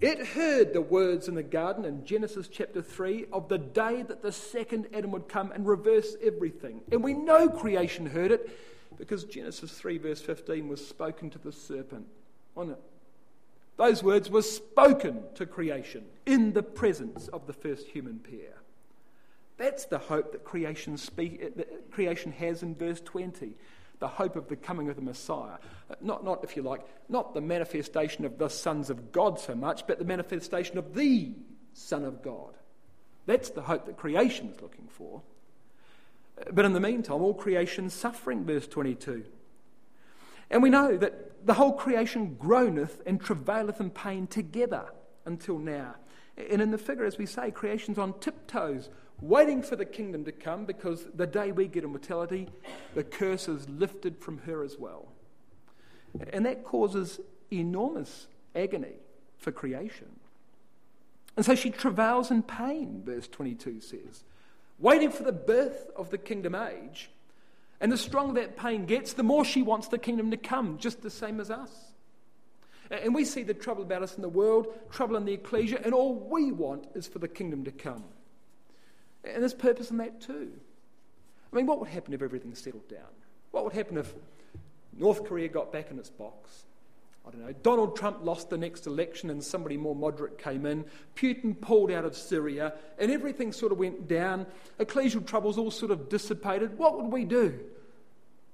it heard the words in the garden in Genesis chapter 3 of the day that the second Adam would come and reverse everything. And we know creation heard it, because Genesis 3 verse 15 was spoken to the serpent, wasn't it? Those words were spoken to creation in the presence of the first human pair. That's the hope that creation has in verse 20, the hope of the coming of the Messiah. Not, if you like, not the manifestation of the sons of God so much, but the manifestation of the Son of God. That's the hope that creation is looking for. But in the meantime, all creation's suffering, verse 22. And we know that the whole creation groaneth and travaileth in pain together until now. And in the figure, as we say, creation's on tiptoes, waiting for the kingdom to come, because the day we get immortality, the curse is lifted from her as well. And that causes enormous agony for creation. And so she travails in pain, verse 22 says, waiting for the birth of the kingdom age. And the stronger that pain gets, the more she wants the kingdom to come, just the same as us. And we see the trouble about us in the world, trouble in the ecclesia, and all we want is for the kingdom to come. And there's purpose in that too. I mean, what would happen if everything settled down? What would happen if North Korea got back in its box? I don't know, Donald Trump lost the next election and somebody more moderate came in, Putin pulled out of Syria, and everything sort of went down, ecclesial troubles all sort of dissipated. What would we do?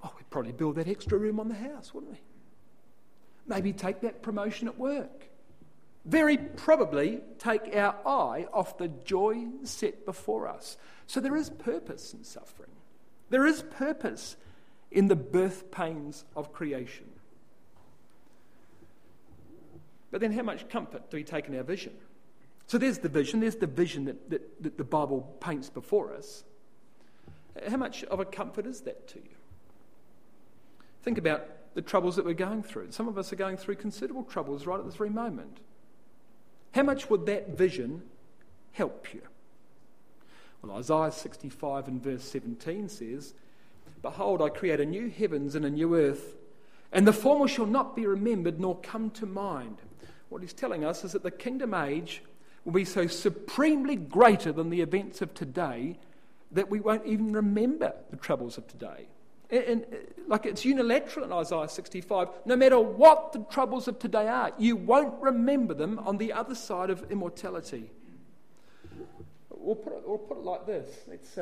Oh, we'd probably build that extra room on the house, wouldn't we? Maybe take that promotion at work. Very probably take our eye off the joy set before us. So there is purpose in suffering. There is purpose in the birth pains of creation. But then how much comfort do we take in our vision? So there's the vision that the Bible paints before us. How much of a comfort is that to you? Think about the troubles that we're going through. Some of us are going through considerable troubles right at this very moment. How much would that vision help you? Well, Isaiah 65 and verse 17 says, Behold, I create a new heavens and a new earth, and the former shall not be remembered nor come to mind. What he's telling us is that the kingdom age will be so supremely greater than the events of today that we won't even remember the troubles of today. And like it's unilateral in Isaiah 65. No matter what the troubles of today are, you won't remember them on the other side of immortality. We'll put it like this. Let's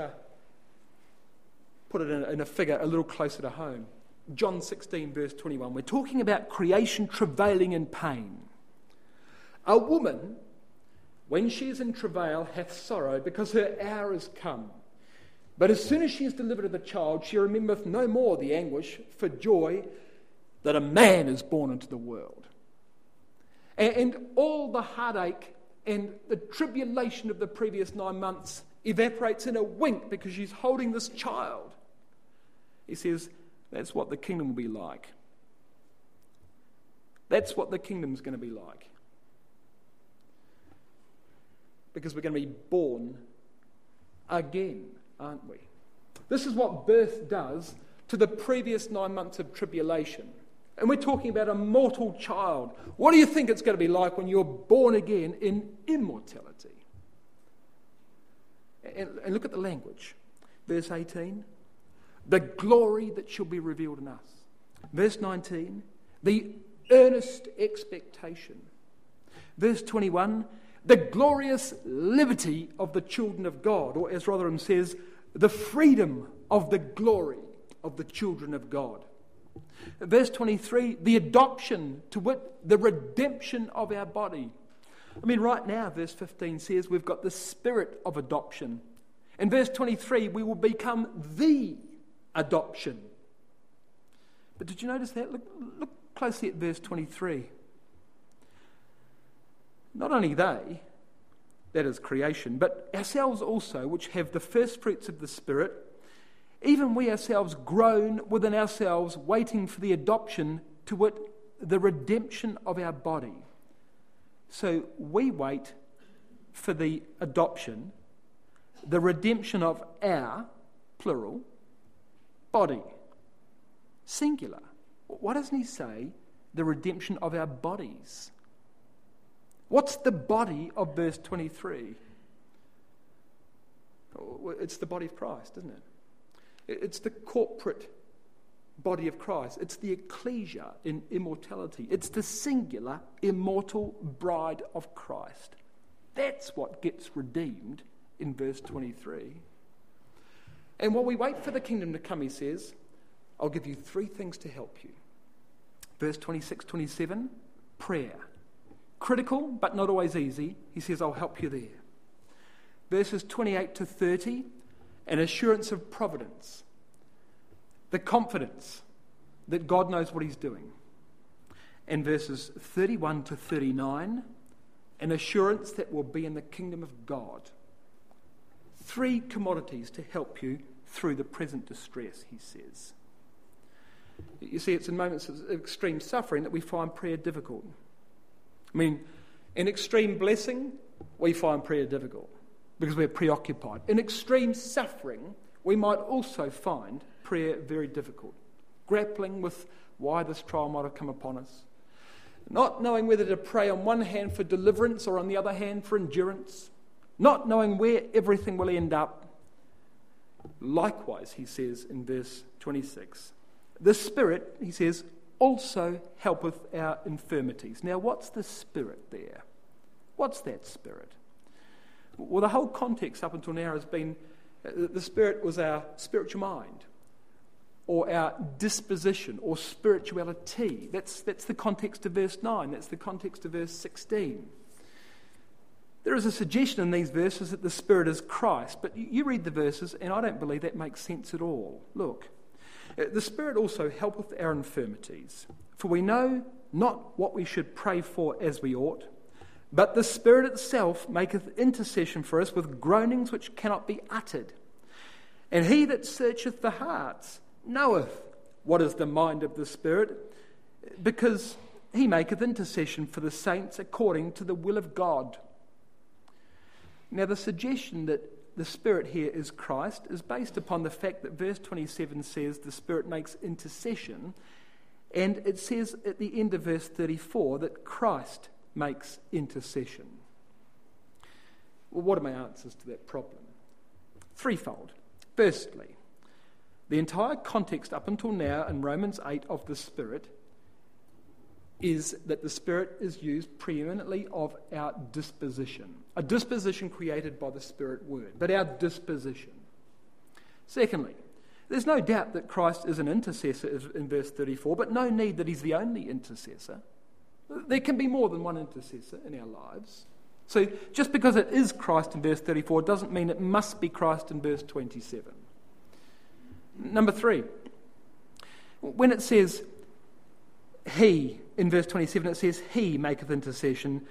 put it in a figure a little closer to home. John 16, verse 21. We're talking about creation travailing in pain. A woman, when she is in travail, hath sorrow, because her hour is come. But as soon as she is delivered of the child, she remembereth no more the anguish for joy that a man is born into the world. And all the heartache and the tribulation of the previous 9 months evaporates in a wink because she's holding this child. He says, that's what the kingdom will be like. That's what the kingdom's going to be like. Because we're going to be born again, aren't we? This is what birth does to the previous 9 months of tribulation. And we're talking about a mortal child. What do you think it's going to be like when you're born again in immortality? And look at the language. Verse 18, the glory that shall be revealed in us. Verse 19, the earnest expectation. Verse 21, the glorious liberty of the children of God, or as Rotherham says, the freedom of the glory of the children of God. Verse 23, the adoption, to wit, the redemption of our body. I mean, right now, verse 15 says we've got the spirit of adoption. In verse 23, we will become the adoption. But did you notice that? Look closely at verse 23. Not only they, that is creation, but ourselves also, which have the first fruits of the Spirit, even we ourselves groan within ourselves, waiting for the adoption, to wit, the redemption of our body. So we wait for the adoption, the redemption of our, plural, body. Singular. Why doesn't he say the redemption of our bodies? What's the body of verse 23? It's the body of Christ, isn't it? It's the corporate body of Christ. It's the ecclesia in immortality. It's the singular, immortal bride of Christ. That's what gets redeemed in verse 23. And while we wait for the kingdom to come, he says, I'll give you 3 things to help you. Verse 26, 27, prayer. Critical, but not always easy. He says, I'll help you there. Verses 28 to 30, an assurance of providence. The confidence that God knows what he's doing. And verses 31 to 39, an assurance that we'll be in the kingdom of God. 3 commodities to help you through the present distress, he says. You see, it's in moments of extreme suffering that we find prayer difficult. I mean, in extreme blessing, we find prayer difficult because we're preoccupied. In extreme suffering, we might also find prayer very difficult, grappling with why this trial might have come upon us, not knowing whether to pray on one hand for deliverance or on the other hand for endurance, not knowing where everything will end up. Likewise, he says in verse 26, the Spirit, he says, also helpeth our infirmities. Now, what's the Spirit there? What's that Spirit? Well, the whole context up until now has been the Spirit was our spiritual mind or our disposition or spirituality. That's the context of verse 9. That's the context of verse 16. There is a suggestion in these verses that the Spirit is Christ, but you read the verses and I don't believe that makes sense at all. Look. The Spirit also helpeth our infirmities, for we know not what we should pray for as we ought, but the Spirit itself maketh intercession for us with groanings which cannot be uttered. And he that searcheth the hearts knoweth what is the mind of the Spirit, because he maketh intercession for the saints according to the will of God. Now, the suggestion that the Spirit here is Christ is based upon the fact that verse 27 says the Spirit makes intercession, and it says at the end of verse 34 that Christ makes intercession. Well, what are my answers to that problem? Threefold. Firstly, the entire context up until now in Romans 8 of the Spirit is that the Spirit is used preeminently of our disposition, a disposition created by the Spirit word, but our disposition. Secondly, there's no doubt that Christ is an intercessor in verse 34, but no need that he's the only intercessor. There can be more than one intercessor in our lives. So just because it is Christ in verse 34 doesn't mean it must be Christ in verse 27. Number three, when it says he, in verse 27, it says he maketh intercession,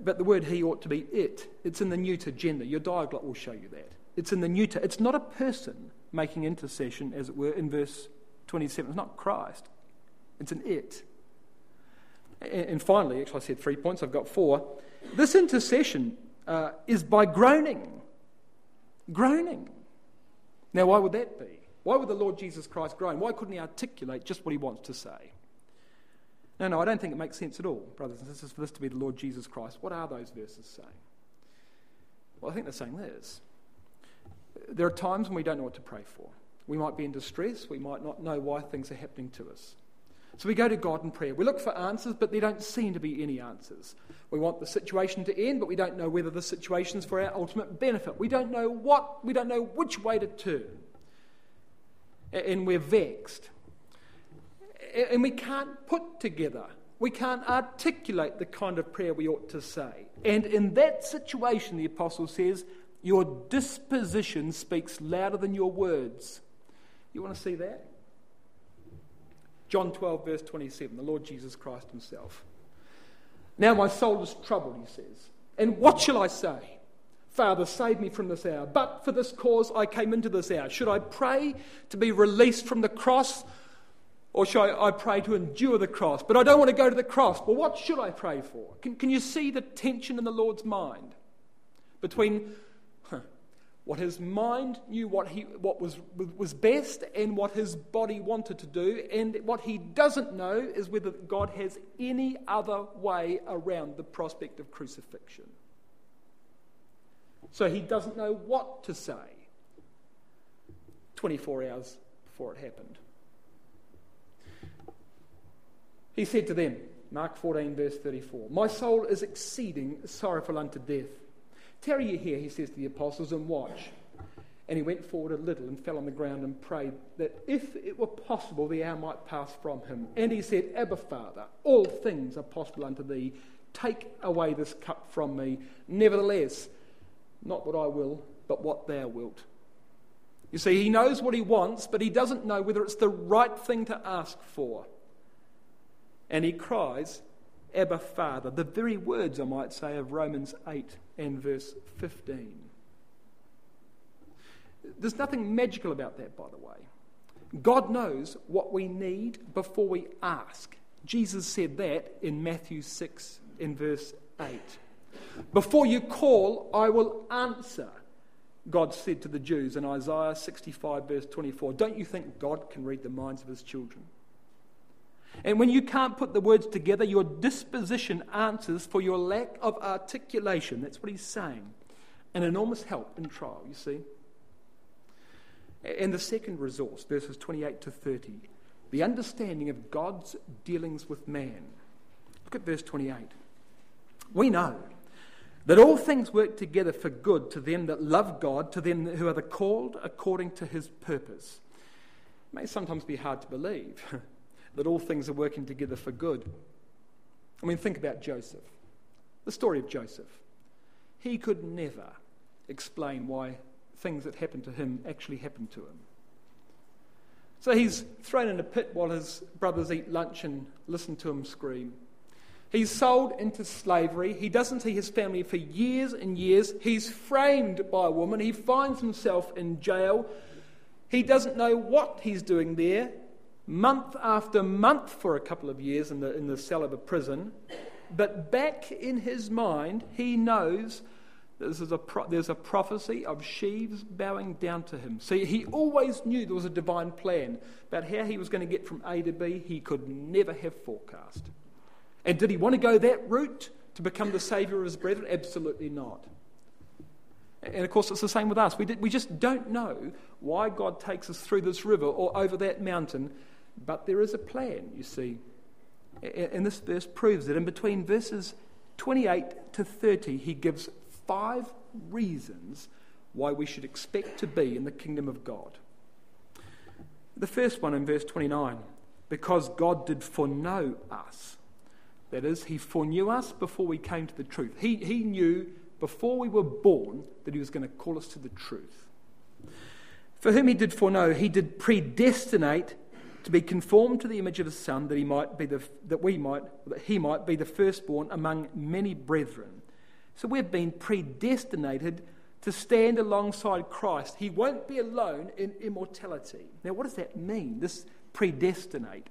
but the word he ought to be it. It's in the neuter gender. Your diaglot will show you that. It's in the neuter. It's not a person making intercession, as it were, in verse 27. It's not Christ. It's an it. And finally, actually I said 3 points, I've got four. This intercession is by groaning. Groaning. Now, why would that be? Why would the Lord Jesus Christ groan? Why couldn't he articulate just what he wants to say? No, I don't think it makes sense at all, brothers and sisters, for this to be the Lord Jesus Christ. What are those verses saying? Well, I think they're saying this. There are times when we don't know what to pray for. We might be in distress. We might not know why things are happening to us. So we go to God in prayer. We look for answers, but there don't seem to be any answers. We want the situation to end, but we don't know whether the situation's for our ultimate benefit. We don't know which way to turn. And we're vexed. And we can't put together, we can't articulate the kind of prayer we ought to say. And in that situation, the Apostle says, your disposition speaks louder than your words. You want to see that? John 12, verse 27, the Lord Jesus Christ himself. Now my soul is troubled, he says. And what shall I say? Father, save me from this hour. But for this cause I came into this hour. Should I pray to be released from the cross? Or shall I pray to endure the cross? But I don't want to go to the cross. Well, what should I pray for? Can you see the tension in the Lord's mind? Between what his mind knew what was best and what his body wanted to do, and what he doesn't know is whether God has any other way around the prospect of crucifixion. So he doesn't know what to say 24 hours before it happened. He said to them, Mark 14 verse 34, my soul is exceeding sorrowful unto death. Tarry ye here, he says to the apostles, and watch. And he went forward a little and fell on the ground and prayed that if it were possible the hour might pass from him. And he said, Abba, Father, all things are possible unto thee. Take away this cup from me. Nevertheless, not what I will, but what thou wilt. You see, he knows what he wants, but he doesn't know whether it's the right thing to ask for. And he cries, Abba, Father, the very words, I might say, of Romans 8 and verse 15. There's nothing magical about that, by the way. God knows what we need before we ask. Jesus said that in Matthew 6 in verse 8. Before you call, I will answer, God said to the Jews in Isaiah 65 verse 24. Don't you think God can read the minds of his children? And when you can't put the words together, your disposition answers for your lack of articulation. That's what he's saying. An enormous help in trial, you see. And the second resource, verses 28 to 30, the understanding of God's dealings with man. Look at verse 28. We know that all things work together for good to them that love God, to them who are the called according to his purpose. It may sometimes be hard to believe that all things are working together for good. I mean, think about Joseph. The story of Joseph. He could never explain why things that happened to him actually happened to him. So he's thrown in a pit while his brothers eat lunch and listen to him scream. He's sold into slavery. He doesn't see his family for years and years. He's framed by a woman. He finds himself in jail. He doesn't know what he's doing there. Month after month for a couple of years in the cell of a prison, but back in his mind he knows There's a prophecy of sheaves bowing down to him. See, he always knew there was a divine plan about how he was going to get from A to B. He could never have forecast. And did he want to go that route to become the saviour of his brethren? Absolutely not. And of course, it's the same with us. We just don't know why God takes us through this river or over that mountain, but there is a plan, you see. And this verse proves it. In between verses 28 to 30, he gives 5 reasons why we should expect to be in the kingdom of God. The first one in verse 29, because God did foreknow us. That is, he foreknew us before we came to the truth. He knew before we were born that he was going to call us to the truth. For whom he did foreknow, he did predestinate to be conformed to the image of his Son, that he might be the firstborn among many brethren. So we've been predestinated to stand alongside Christ. He won't be alone in immortality. Now, what does that mean, this predestinate?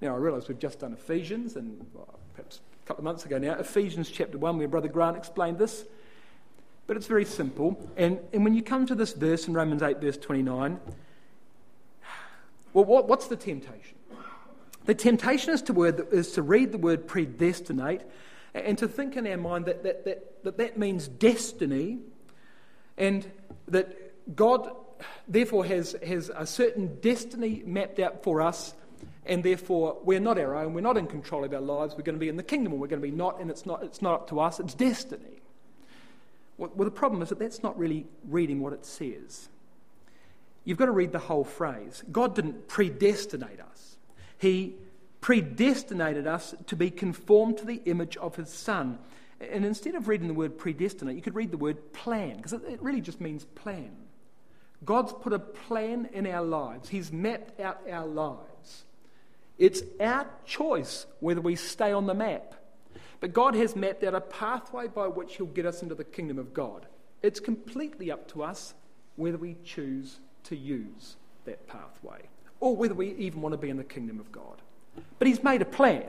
Now, I realise we've just done Ephesians, and perhaps a couple of months ago now, Ephesians chapter 1, where Brother Grant explained this. But it's very simple. And when you come to this verse in Romans 8, verse 29, well, what's the temptation? The temptation is to read the word predestinate and to think in our mind that means destiny, and that God therefore has a certain destiny mapped out for us, and therefore we're not our own, we're not in control of our lives, we're going to be in the kingdom, or we're going to be not, and it's not up to us, it's destiny. Well, the problem is that that's not really reading what it says. You've got to read the whole phrase. God didn't predestinate us. He predestinated us to be conformed to the image of his Son. And instead of reading the word predestinate, you could read the word plan, because it really just means plan. God's put a plan in our lives. He's mapped out our lives. It's our choice whether we stay on the map. But God has mapped out a pathway by which he'll get us into the kingdom of God. It's completely up to us whether we choose to use that pathway or whether we even want to be in the kingdom of God. But he's made a plan.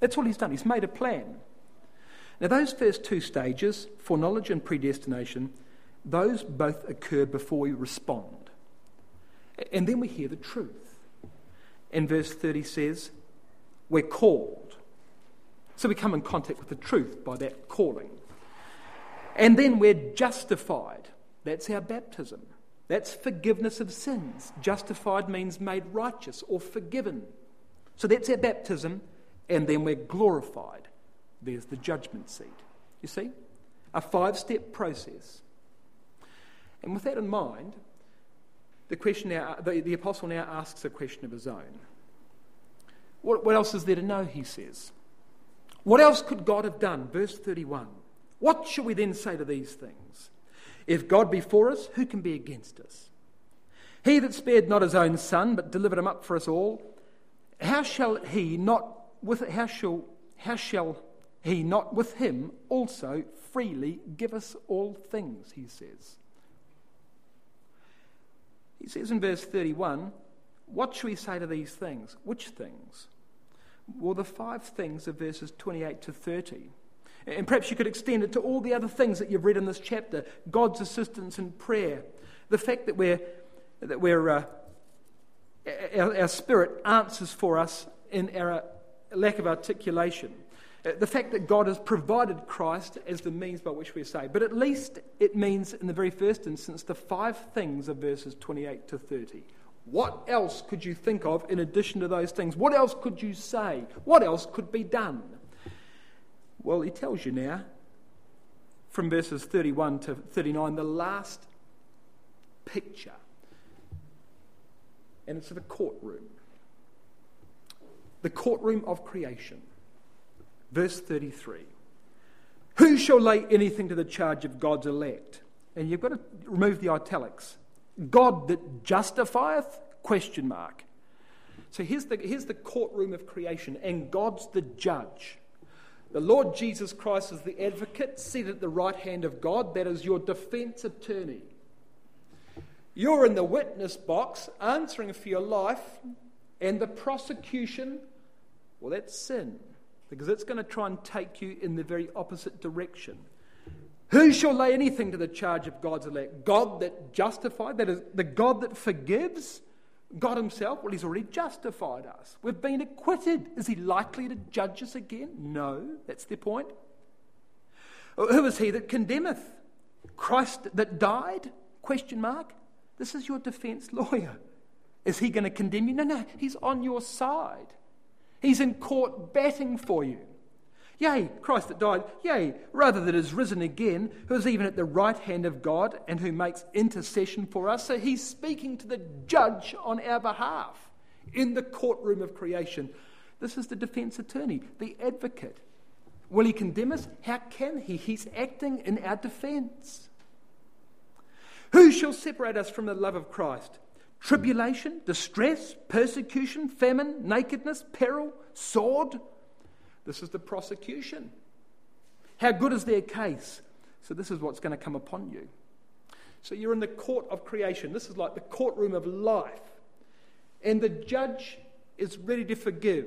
That's all he's done. He's made a plan. Now, those first two stages, foreknowledge and predestination, those both occur before we respond. And then we hear the truth. And verse 30 says, we're called. So we come in contact with the truth by that calling. And then we're justified. That's our baptism. That's forgiveness of sins. Justified means made righteous or forgiven. So that's our baptism, and then we're glorified. There's the judgment seat. You see? A 5-step process. And with that in mind, the apostle now asks a question of his own. What else is there to know, he says? What else could God have done? Verse 31. What shall we then say to these things? If God be for us, who can be against us? He that spared not his own Son, but delivered him up for us all, how shall he not with him also freely give us all things, he says. He says in verse 31, what shall we say to these things? Which things? Well, the 5 things of verses 28 to 30. And perhaps you could extend it to all the other things that you've read in this chapter. God's assistance in prayer. The fact that our spirit answers for us in our lack of articulation. The fact that God has provided Christ as the means by which we say. But at least it means, in the very first instance, the 5 things of verses 28 to 30. What else could you think of in addition to those things? What else could you say? What else could be done? Well, he tells you now, from verses 31 to 39, the last picture. And it's the courtroom. The courtroom of creation. Verse 33. Who shall lay anything to the charge of God's elect? And you've got to remove the italics. God that justifieth? ? So here's the courtroom of creation, and God's the judge. The Lord Jesus Christ is the advocate, seated at the right hand of God. That is your defense attorney. You're in the witness box answering for your life, and the prosecution, well, that's sin, because it's going to try and take you in the very opposite direction. Who shall lay anything to the charge of God's elect? God that justified, that is the God that forgives, God himself, well, he's already justified us. We've been acquitted. Is he likely to judge us again? No, that's the point. Who is he that condemneth? Christ that died? Question mark. This is your defense lawyer. Is he going to condemn you? No, he's on your side. He's in court batting for you. Yea, Christ that died, yea, rather that is risen again, who is even at the right hand of God and who makes intercession for us. So he's speaking to the judge on our behalf in the courtroom of creation. This is the defense attorney, the advocate. Will he condemn us? How can he? He's acting in our defense. Who shall separate us from the love of Christ? Tribulation, distress, persecution, famine, nakedness, peril, sword. This is the prosecution. How good is their case? So this is what's going to come upon you. So you're in the court of creation. This is like the courtroom of life. And the judge is ready to forgive.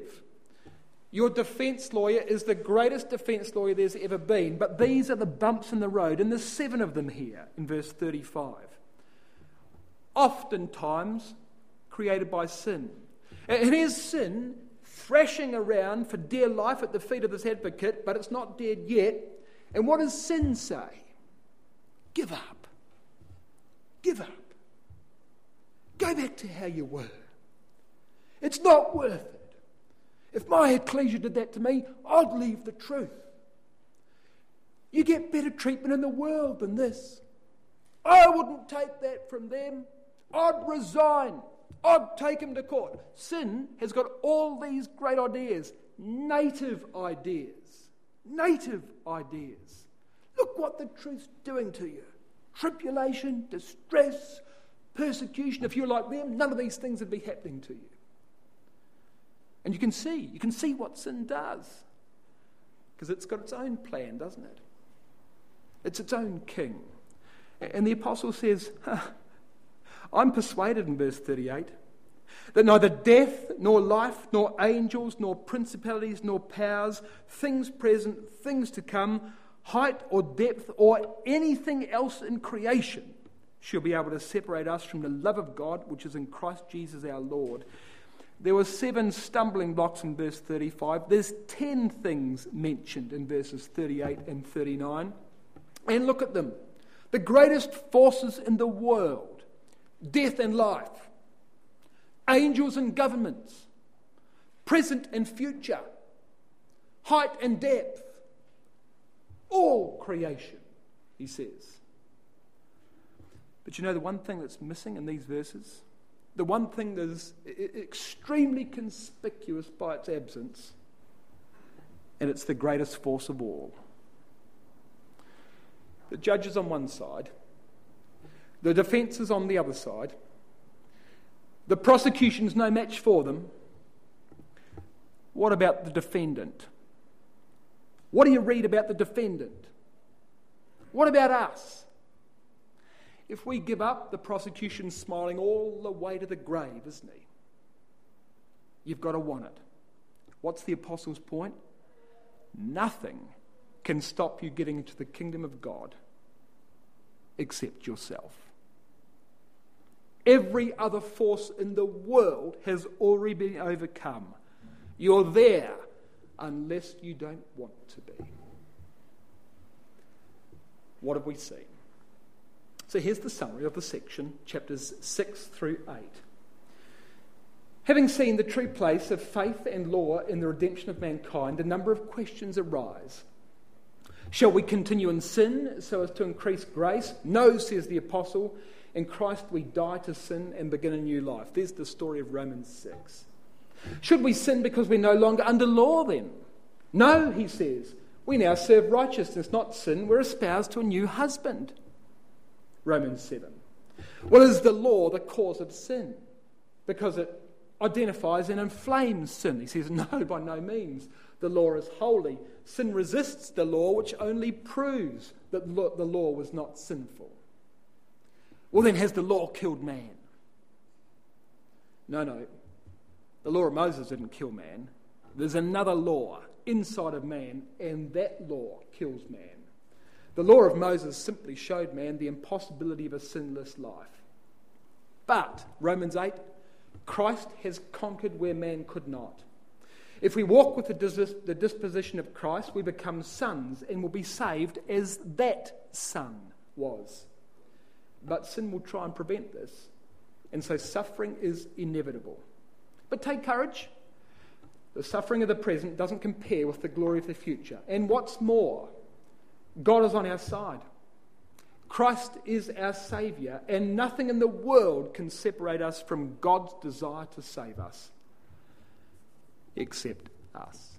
Your defense lawyer is the greatest defense lawyer there's ever been. But these are the bumps in the road. And there's 7 of them here in verse 35. Oftentimes created by sin. And here's sin thrashing around for dear life at the feet of this advocate, but it's not dead yet. And what does sin say? Give up. Give up. Go back to how you were. It's not worth it. If my ecclesia did that to me, I'd leave the truth. You get better treatment in the world than this. I wouldn't take that from them. I'd resign. I'd take him to court. Sin has got all these great ideas, native ideas. Native ideas. Look what the truth's doing to you. Tribulation, distress, persecution. If you're like them, none of these things would be happening to you. And you can see what sin does. Because it's got its own plan, doesn't it? It's its own king. And the apostle says, I'm persuaded in verse 38 that neither death, nor life, nor angels, nor principalities, nor powers, things present, things to come, height or depth or anything else in creation shall be able to separate us from the love of God which is in Christ Jesus our Lord. There were 7 stumbling blocks in verse 35. There's 10 things mentioned in verses 38 and 39. And look at them. The greatest forces in the world. Death and life, angels and governments, present and future, height and depth, all creation, he says. But you know the one thing that's missing in these verses? The one thing that is extremely conspicuous by its absence, and it's the greatest force of all. The judge is on one side. The defence is on the other side. The prosecution's no match for them. What about the defendant? What do you read about the defendant? What about us? If we give up, the prosecution's smiling all the way to the grave, isn't he? You've got to want it. What's the apostle's point? Nothing can stop you getting into the kingdom of God except yourself. Every other force in the world has already been overcome. You're there unless you don't want to be. What have we seen? So here's the summary of the section, chapters 6-8. Having seen the true place of faith and law in the redemption of mankind, a number of questions arise. Shall we continue in sin so as to increase grace? No, says the apostle. In Christ we die to sin and begin a new life. There's the story of Romans 6. Should we sin because we're no longer under law then? No, he says. We now serve righteousness, not sin. We're espoused to a new husband. Romans 7. Well, is the law the cause of sin? Because it identifies and inflames sin. He says, no, by no means. The law is holy. Sin resists the law, which only proves that the law was not sinful. Well, then, has the law killed man? No. The law of Moses didn't kill man. There's another law inside of man, and that law kills man. The law of Moses simply showed man the impossibility of a sinless life. But, Romans 8, Christ has conquered where man could not. If we walk with the disposition of Christ, we become sons and will be saved as that son was. But sin will try and prevent this. And so suffering is inevitable. But take courage. The suffering of the present doesn't compare with the glory of the future. And what's more, God is on our side. Christ is our Saviour, and nothing in the world can separate us from God's desire to save us. Except us.